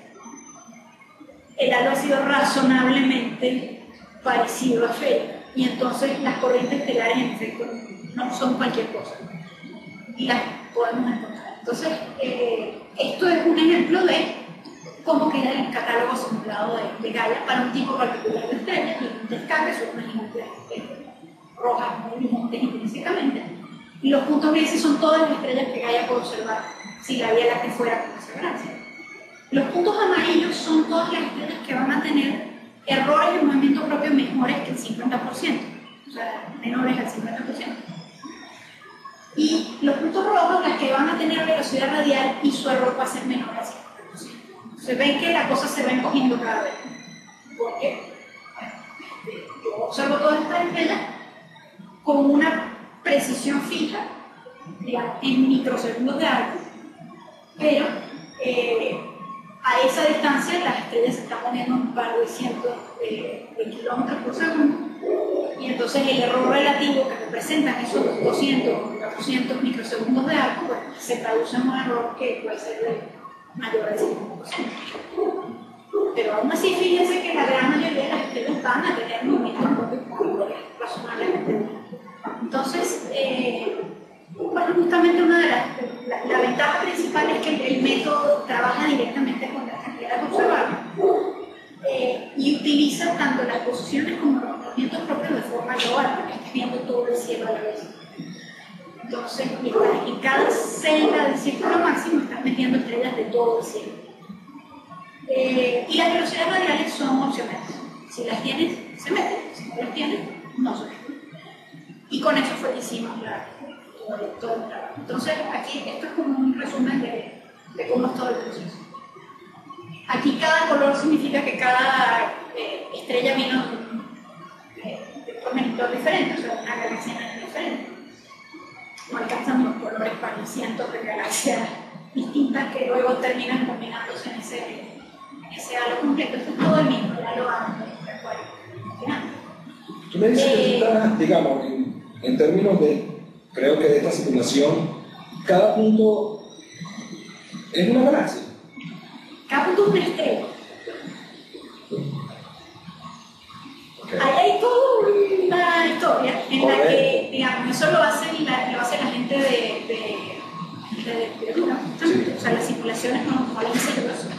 El aro ha sido razonablemente parecido a esférico, y entonces las corrientes estelares en efecto no son cualquier cosa, y las podemos encontrar. Entonces, eh, esto es un ejemplo de cómo queda el catálogo simulado de, de Gaia para un tipo particular de estrellas, y un descargue son unas estrellas rojas muy montes intrínsecamente, y los puntos grises son todas las estrellas que Gaia puede observar si la Vía Láctea fuera con perseverancia. Los puntos amarillos son todas las estrellas que van a tener errores en movimiento propio menores que el cincuenta por ciento, o sea, menores al cincuenta por ciento. Y los puntos rojos, las que van a tener velocidad radial y su error va a ser menor al cincuenta por ciento. Se ven que la cosa se va encogiendo cada vez. ¿Por qué? Yo observo todas estas estrellas con una precisión fija, digamos, en microsegundos de arco, pero eh, a esa distancia las estrellas se están moviendo un par de cientos de, de kilómetros por segundo, y entonces el error relativo que representan esos doscientos o cuatrocientos microsegundos de arco, bueno, se traduce en un error que puede ser de mayor al cincuenta por ciento. Pero aún así, fíjense que la gran mayoría de las estrellas van a tener movimientos propios razonablemente. Entonces, eh, bueno, justamente una de las la, la ventajas principales es que el método trabaja directamente con las cantidades observables eh, y utiliza tanto las posiciones como los movimientos propios de forma global, porque estás viendo todo el cielo a la vez. Entonces, en cada celda del círculo máximo estás metiendo estrellas de todo el cielo. Eh, y las velocidades radiales son opcionales. Si las tienes, se meten. Si no las tienes, no se meten. Y con eso fue que hicimos la, todo, todo el trabajo. Entonces, aquí esto es como un resumen de, de cómo es todo el proceso. Aquí cada color significa que cada eh, estrella vino de un progenitor diferente, o sea, una galaxia enana diferente. No alcanzan los colores para cientos de galaxias distintas que luego terminan combinándose en ese... ese halo completo. Esto es todo el mismo, el halo amplio, el cual es. Tú me dices eh, que estás, digamos, en, en términos de, creo que de esta simulación, cada punto es una galaxia. Cada punto es una estrella. Okay. Ahí hay toda una historia en okay. la que, digamos, eso lo hace la, lo hace la gente de, de, de, de Durham, sí. O sea, las simulaciones con los cuales se lo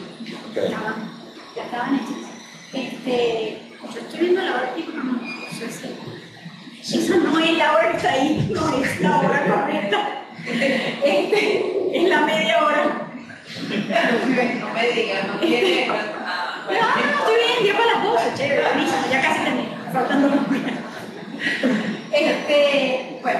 Okay. Estaban, ya estaban hechas. Este, yo estoy viendo la hora que no, sí. Esa no es la hora que está ahí, no es la hora correcta. Este, es la media hora. No me digas, no quiere. No, estoy bien, ya para las doce, chévere, ya casi termino, faltando los días. Este, bueno.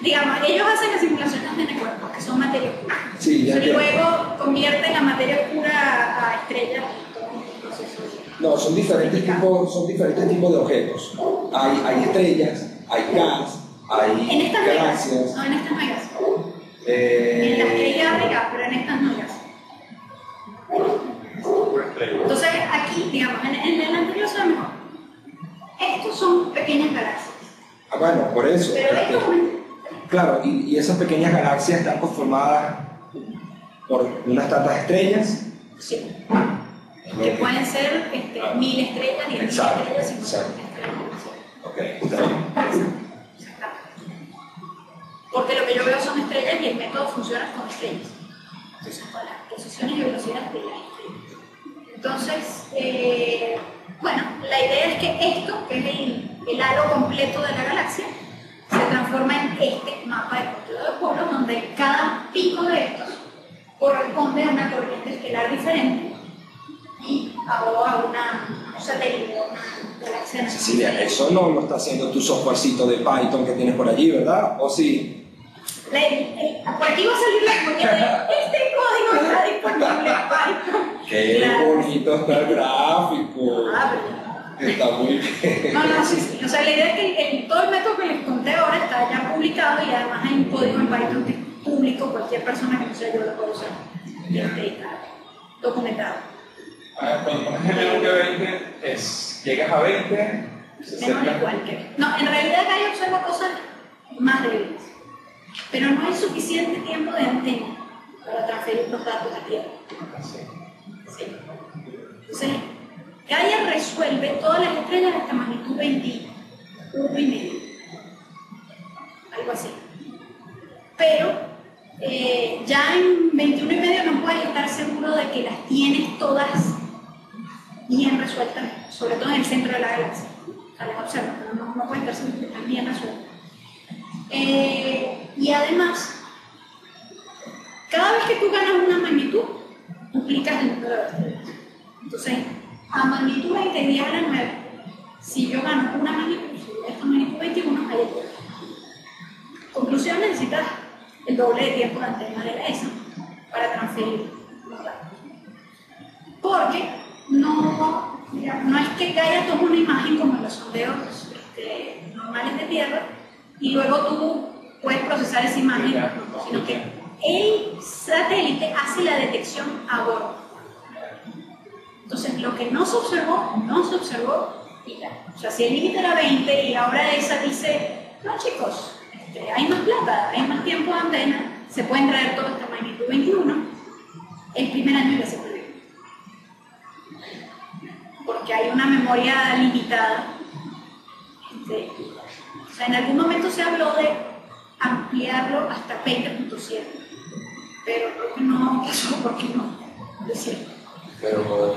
Digamos, ellos hacen las simulaciones de cuerpos, que son materia oscura. Sí, ya y luego convierten la materia oscura a estrellas y todo el proceso. No, son diferentes, tipos, son diferentes tipos de objetos. Hay, hay estrellas, hay gas, hay en estas galaxias. Megas. No, en estas no hay gas. Eh... En las que hay gas, pero en estas no hay gas. Entonces, aquí, digamos, en, en el anterior se ve mejor. Estos son pequeñas galaxias. Ah, bueno, por eso. Pero este... estos son... Claro, y, y esas pequeñas galaxias están conformadas por unas tantas estrellas. Sí. Que pueden ser este, ah. mil estrellas, diez mil estrellas, cincuenta mil estrellas. Ok, está bien. Exacto. Porque lo que yo veo son estrellas y el método funciona con estrellas. Entonces, con las posiciones y velocidades de las estrellas. Entonces, eh, bueno, la idea es que esto, que es el, el halo completo de la galaxia, se transforma en este mapa de contorno de polos, donde cada pico de estos corresponde a una corriente estelar diferente y a una satélite o una galaxia. Cecilia, eso no lo está haciendo tu softwarecito de Python que tienes por allí, ¿verdad? ¿O sí? La, eh, por aquí va a salir la coña de este código está disponible en Python. ¡Qué la... bonito está el gráfico! Ah, pero... Está muy bien. No, no, sí, sí. O sea, la idea es que el, todo el método que les conté ahora está ya publicado y además hay un código en Python que es público, cualquier persona que no sea yo lo puede usar. Yeah. Está documentado. A ver, cuando pones el menú que veinte, es, llegas a veinte, menos igual que veinte. No, en realidad acá yo observo cosas más débiles, pero no hay suficiente tiempo de antena para transferir los datos a tierra. Sí. Sí. Entonces, Gaia resuelve todas las estrellas hasta magnitud veintiuno y medio, algo así. Pero eh, bien resueltas, sobre todo en el centro de la galaxia. O sea, las observan, pero no, no pueden estar siempre tan bien resueltas. Eh, y además, cada vez que tú ganas una magnitud, duplicas el número de estrellas. Entonces, a magnitud veinte diez a la nueve, si yo gano una magnitud, si yo gasto magnitud veintiuno, hay el doble. Conclusión, necesitas el doble de tiempo de antena de la E S A para transferir los datos. Porque no, no es que Gaia tome una imagen como en los sondeos este, normales de Tierra y luego tú puedes procesar esa imagen, sino que el satélite hace la detección a bordo. Entonces, lo que no se observó, no se observó y ya. O sea, si el límite era veinte y ahora E S A dice, no chicos, este, hay más plata, hay más tiempo de antena, se pueden traer todo esta magnitud veintiuno, el primer año ya se perdió. Porque hay una memoria limitada. Este, o sea, en algún momento se habló de ampliarlo hasta veinte punto siete, pero creo que no pasó porque no, es cierto. Pero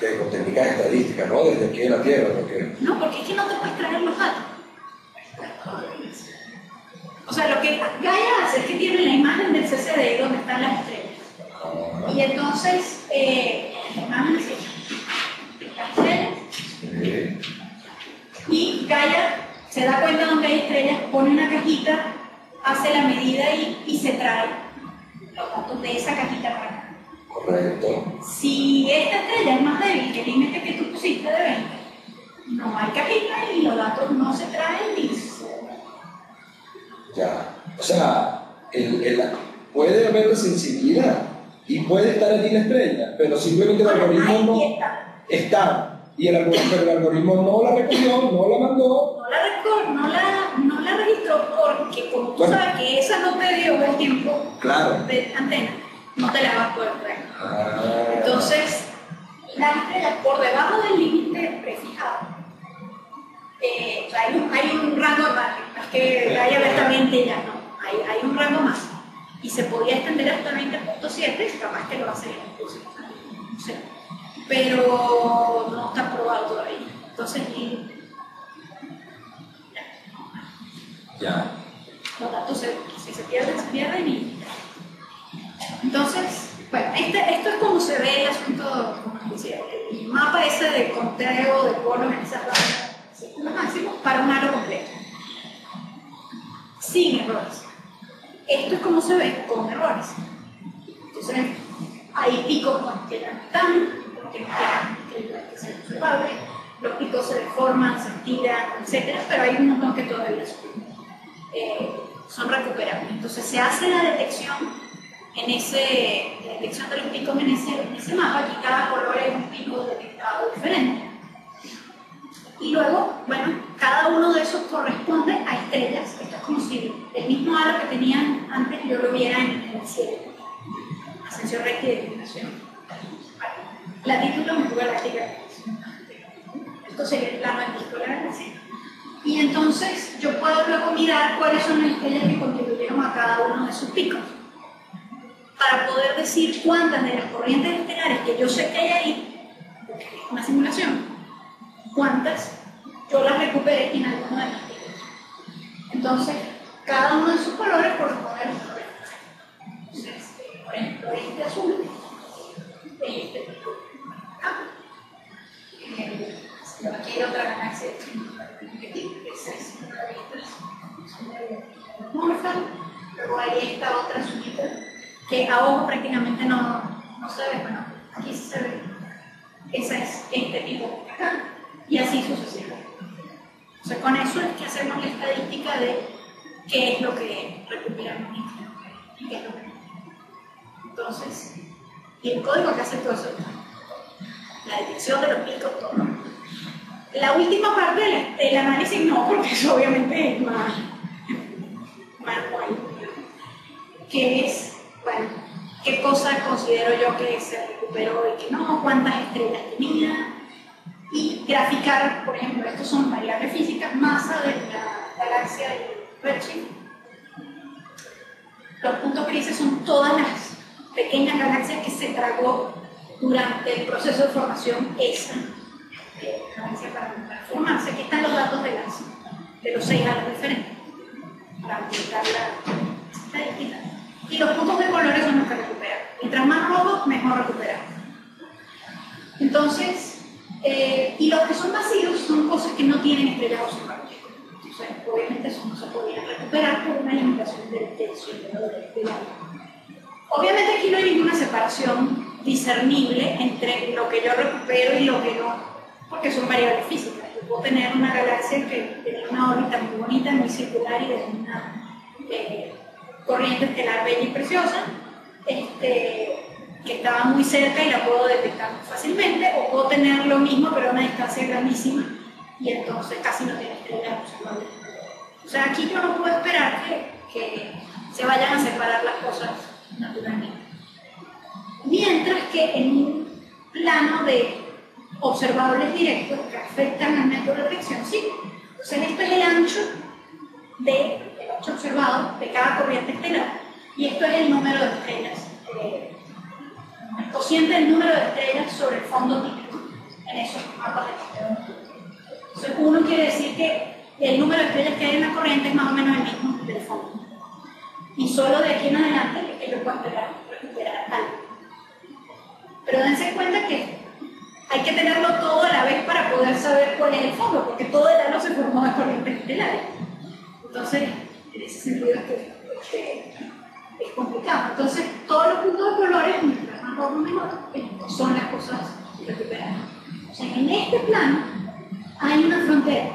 que con técnicas estadísticas, ¿no? Desde aquí en la Tierra, porque... No, porque es que no te puedes traer los datos. O sea, lo que Gaia hace es que tiene la imagen del C C D donde están las estrellas. Ah, y entonces, eh, las imágenes, las estrellas, sí. Y Gaia se da cuenta donde hay estrellas, pone una cajita, hace la medida y, y se trae los datos de esa cajita para acá. Correcto. Si esta estrella es más débil que el límite que tú pusiste de veinte, no hay cajita y los datos no se traen y se... Ya. O sea, el, el, puede haber la sensibilidad y puede estar allí la estrella, pero simplemente el algoritmo no está. está. Y el algoritmo, pero el algoritmo no la recogió, no la mandó. No la, record, no la, no la registró porque, como tú bueno, sabes que esa no te dio el tiempo claro. de antena, no te la vas a poder traer. Ah. Entonces, las estrellas por debajo del límite prefijado, eh, o sea, hay, un, hay un rango más, es que Gaia abiertamente ya no, hay, hay un rango más. Y se podía extender hasta veinte punto siete, capaz que lo va a hacer en el curso. No sé. Pero no está probado todavía. Entonces, y... ya. ya. Los datos, se, si se pierden, se pierden y entonces, bueno, este, esto es como se ve el asunto, como decía, el mapa ese de conteo de polos en esas bandas, los máximos para un aro completo. Sin errores. Esto es como se ve con errores. Entonces, hay picos que ya no están, que son observables, los picos se deforman, se estiran, etcétera, pero hay un montón que todavía eh, son recuperables. Entonces se hace la detección en ese, la detección de los picos en ese, en ese mapa, y cada color es un pico detectado diferente. Y luego, bueno, cada uno de esos corresponde a estrellas. Esto es como si el mismo aro que tenían antes yo lo viera en el cielo. Ascensión recta y declinación. Latitud, longitud galáctica. Esto sería el plano de la galaxia. Y entonces yo puedo luego mirar cuáles son las estrellas que contribuyeron a cada uno de sus picos. Para poder decir cuántas de las corrientes estelares que yo sé que hay ahí, porque es una simulación, cuántas yo las recuperé en alguno de mis picos. Entonces, cada uno de sus colores corresponde a los colores. Entonces, por ejemplo, este azul, este pico. Aquí hay otra galaxia morfa, luego hay esta otra azulita que a ojo prácticamente no, no se ve, bueno, aquí sí se ve, esa es este tipo acá, y así sucesivamente. O sea, con eso es que hacemos la estadística de qué es lo que recuperamos y qué es lo que no. Entonces, y el código que hace todo eso, la detección de los picos, todo. La última parte del, del análisis no, porque eso obviamente es más manual, que es, bueno, qué cosa considero yo que se recuperó y que no, cuántas estrellas tenía, y graficar, por ejemplo, estos son variables físicas, masa de la galaxia de Redshift. Los puntos grises son todas las pequeñas galaxias que se tragó durante el proceso de formación esa eh, ganancia para, para formarse. Aquí están los datos de, las, de los seis alas diferentes para aumentar la estadística. Y los puntos de colores son los que recuperan. Mientras más rojos, mejor recuperar. Entonces, eh, y los que son vacíos son cosas que no tienen estrellas o sus rayos. Entonces, obviamente eso no se podía recuperar por una limitación del techo y del área. Obviamente aquí no hay ninguna separación discernible entre lo que yo recupero y lo que no, porque son variables físicas. Yo puedo tener una galaxia que tiene una órbita muy bonita, muy circular y de una eh, corriente estelar bella y preciosa, este, que estaba muy cerca y la puedo detectar muy fácilmente, o puedo tener lo mismo pero a una distancia grandísima y entonces casi no tiene estrellas observables. O sea, aquí yo no puedo esperar que, que se vayan a separar las cosas naturalmente. Mientras que en un plano de observables directos que afectan al método de detección, sí. Entonces esto es el ancho de, el ancho observado de cada corriente estelar y esto es el número de estrellas, eh, el cociente del número de estrellas sobre el fondo típico en esos mapas de costeo. Entonces uno quiere decir que el número de estrellas que hay en la corriente es más o menos el mismo del fondo. Y solo de aquí en adelante es que yo puedo esperar recuperar algo. Pero dense cuenta que hay que tenerlo todo a la vez para poder saber cuál es el fondo, porque todo el halo se formó de corrientes estelares. Entonces, en ese sentido es, que, que es complicado. Entonces, todos los puntos de colores, mientras más rojo mejor, son las cosas recuperadas. O sea, en este plano hay una frontera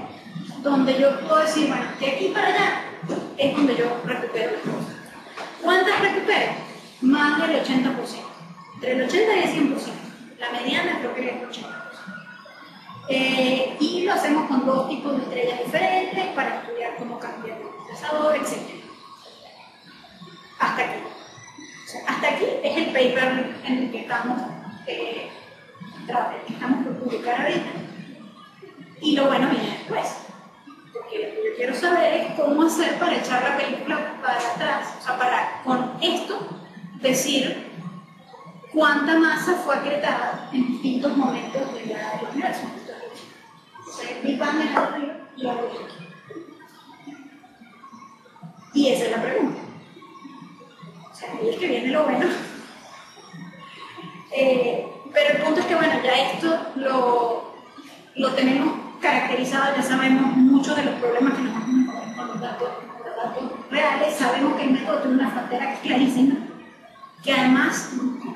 donde yo puedo decir, bueno, de aquí para allá es donde yo recupero las cosas. ¿Cuántas recupero? Más del ochenta por ciento. Entre el ochenta y el cien por ciento. La mediana creo que es el ochenta por ciento. Eh, y lo hacemos con dos tipos de estrellas diferentes para estudiar cómo cambiar el procesador, etcétera. Hasta aquí. O sea, hasta aquí es el paper en el que estamos, eh, el que estamos por publicar ahorita. Y lo bueno viene después. Porque lo que yo quiero saber es cómo hacer para echar la película para atrás. O sea, para con esto decir cuánta masa fue acretada en distintos momentos de la del universo. Entonces, mi pan es arriba y la luz aquí. Y esa es la pregunta. O sea, ahí es que viene lo bueno. Eh, pero el punto es que, bueno, ya esto lo, lo tenemos caracterizado, ya sabemos muchos de los problemas que nos vamos a encontrar con los datos, con los datos reales. Sabemos que el método tiene una frontera que es clarísima, que además,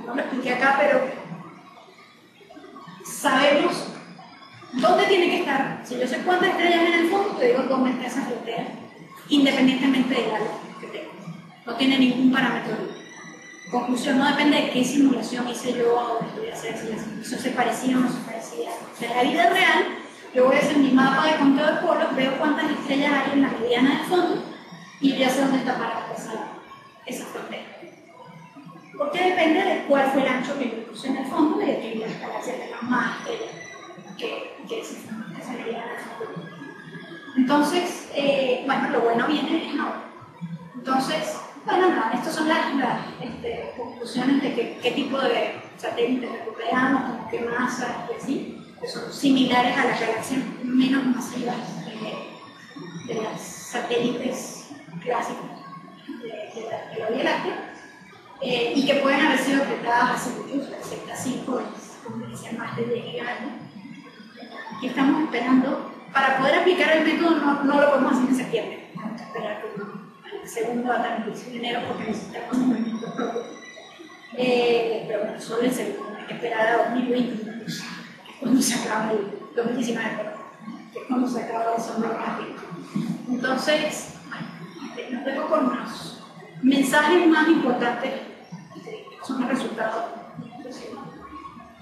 no lo expliqué acá, pero sabemos dónde tiene que estar. Si yo sé cuántas estrellas en el fondo, te digo dónde está esa frontera, independientemente del área que tengo. No tiene ningún parámetro. Conclusión, no depende de qué simulación hice yo o estudié hacer, si la simulación se parecía o no se parecía. O sea, en la vida real, yo voy a hacer mi mapa de conteo de polos, veo cuántas estrellas hay en la mediana del fondo y ya sé dónde está para esa, esa frontera. Porque depende de cuál fue el ancho que yo puse en el fondo y de que las galaxias tengan más estrellas que, que se salían en el fondo. Entonces, eh, bueno, lo bueno viene es ahora. Entonces, bueno, nada, no, estas son las, las este, conclusiones de que, qué tipo de satélites recuperamos, con qué masa y así, que son similares a las galaxias menos masivas de, de los satélites clásicos de, de, la, de la Vía Láctea. Eh, y que pueden haber sido afectadas hace muchos, hace cinco años, más de diez gigabytes, que estamos esperando para poder aplicar el método. No, no lo podemos hacer en septiembre, vamos a esperar al segundo a la de enero porque necesitamos un movimiento propio, eh, pero bueno, solo el segundo, hay que esperar a dos mil veinte, que es cuando se acaba el dos mil diecinueve, que es cuando se acaba el sombra rápido. Entonces, bueno, nos dejo con unos mensajes más importantes son los resultados.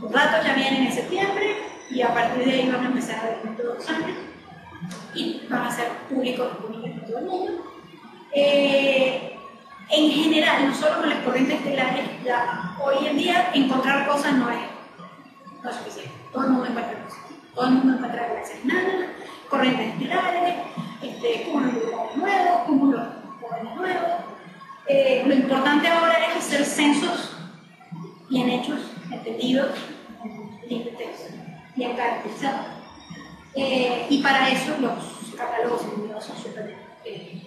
Los datos ya vienen en septiembre y a partir de ahí van a empezar a ver dentro de dos años y van a ser públicos disponibles para todo el mundo. Eh, en general, no solo con las corrientes estelares, ya hoy en día encontrar cosas no es, no es suficiente. Todo el mundo encuentra cosas. Todo el mundo encuentra galaxias enanas, corrientes estelares, este, cúmulos nuevos, cúmulos nuevos. Eh, lo importante ahora es hacer censos bien hechos, entendidos, bien caracterizada. Eh, y para eso los catálogos luminosos son súper eh,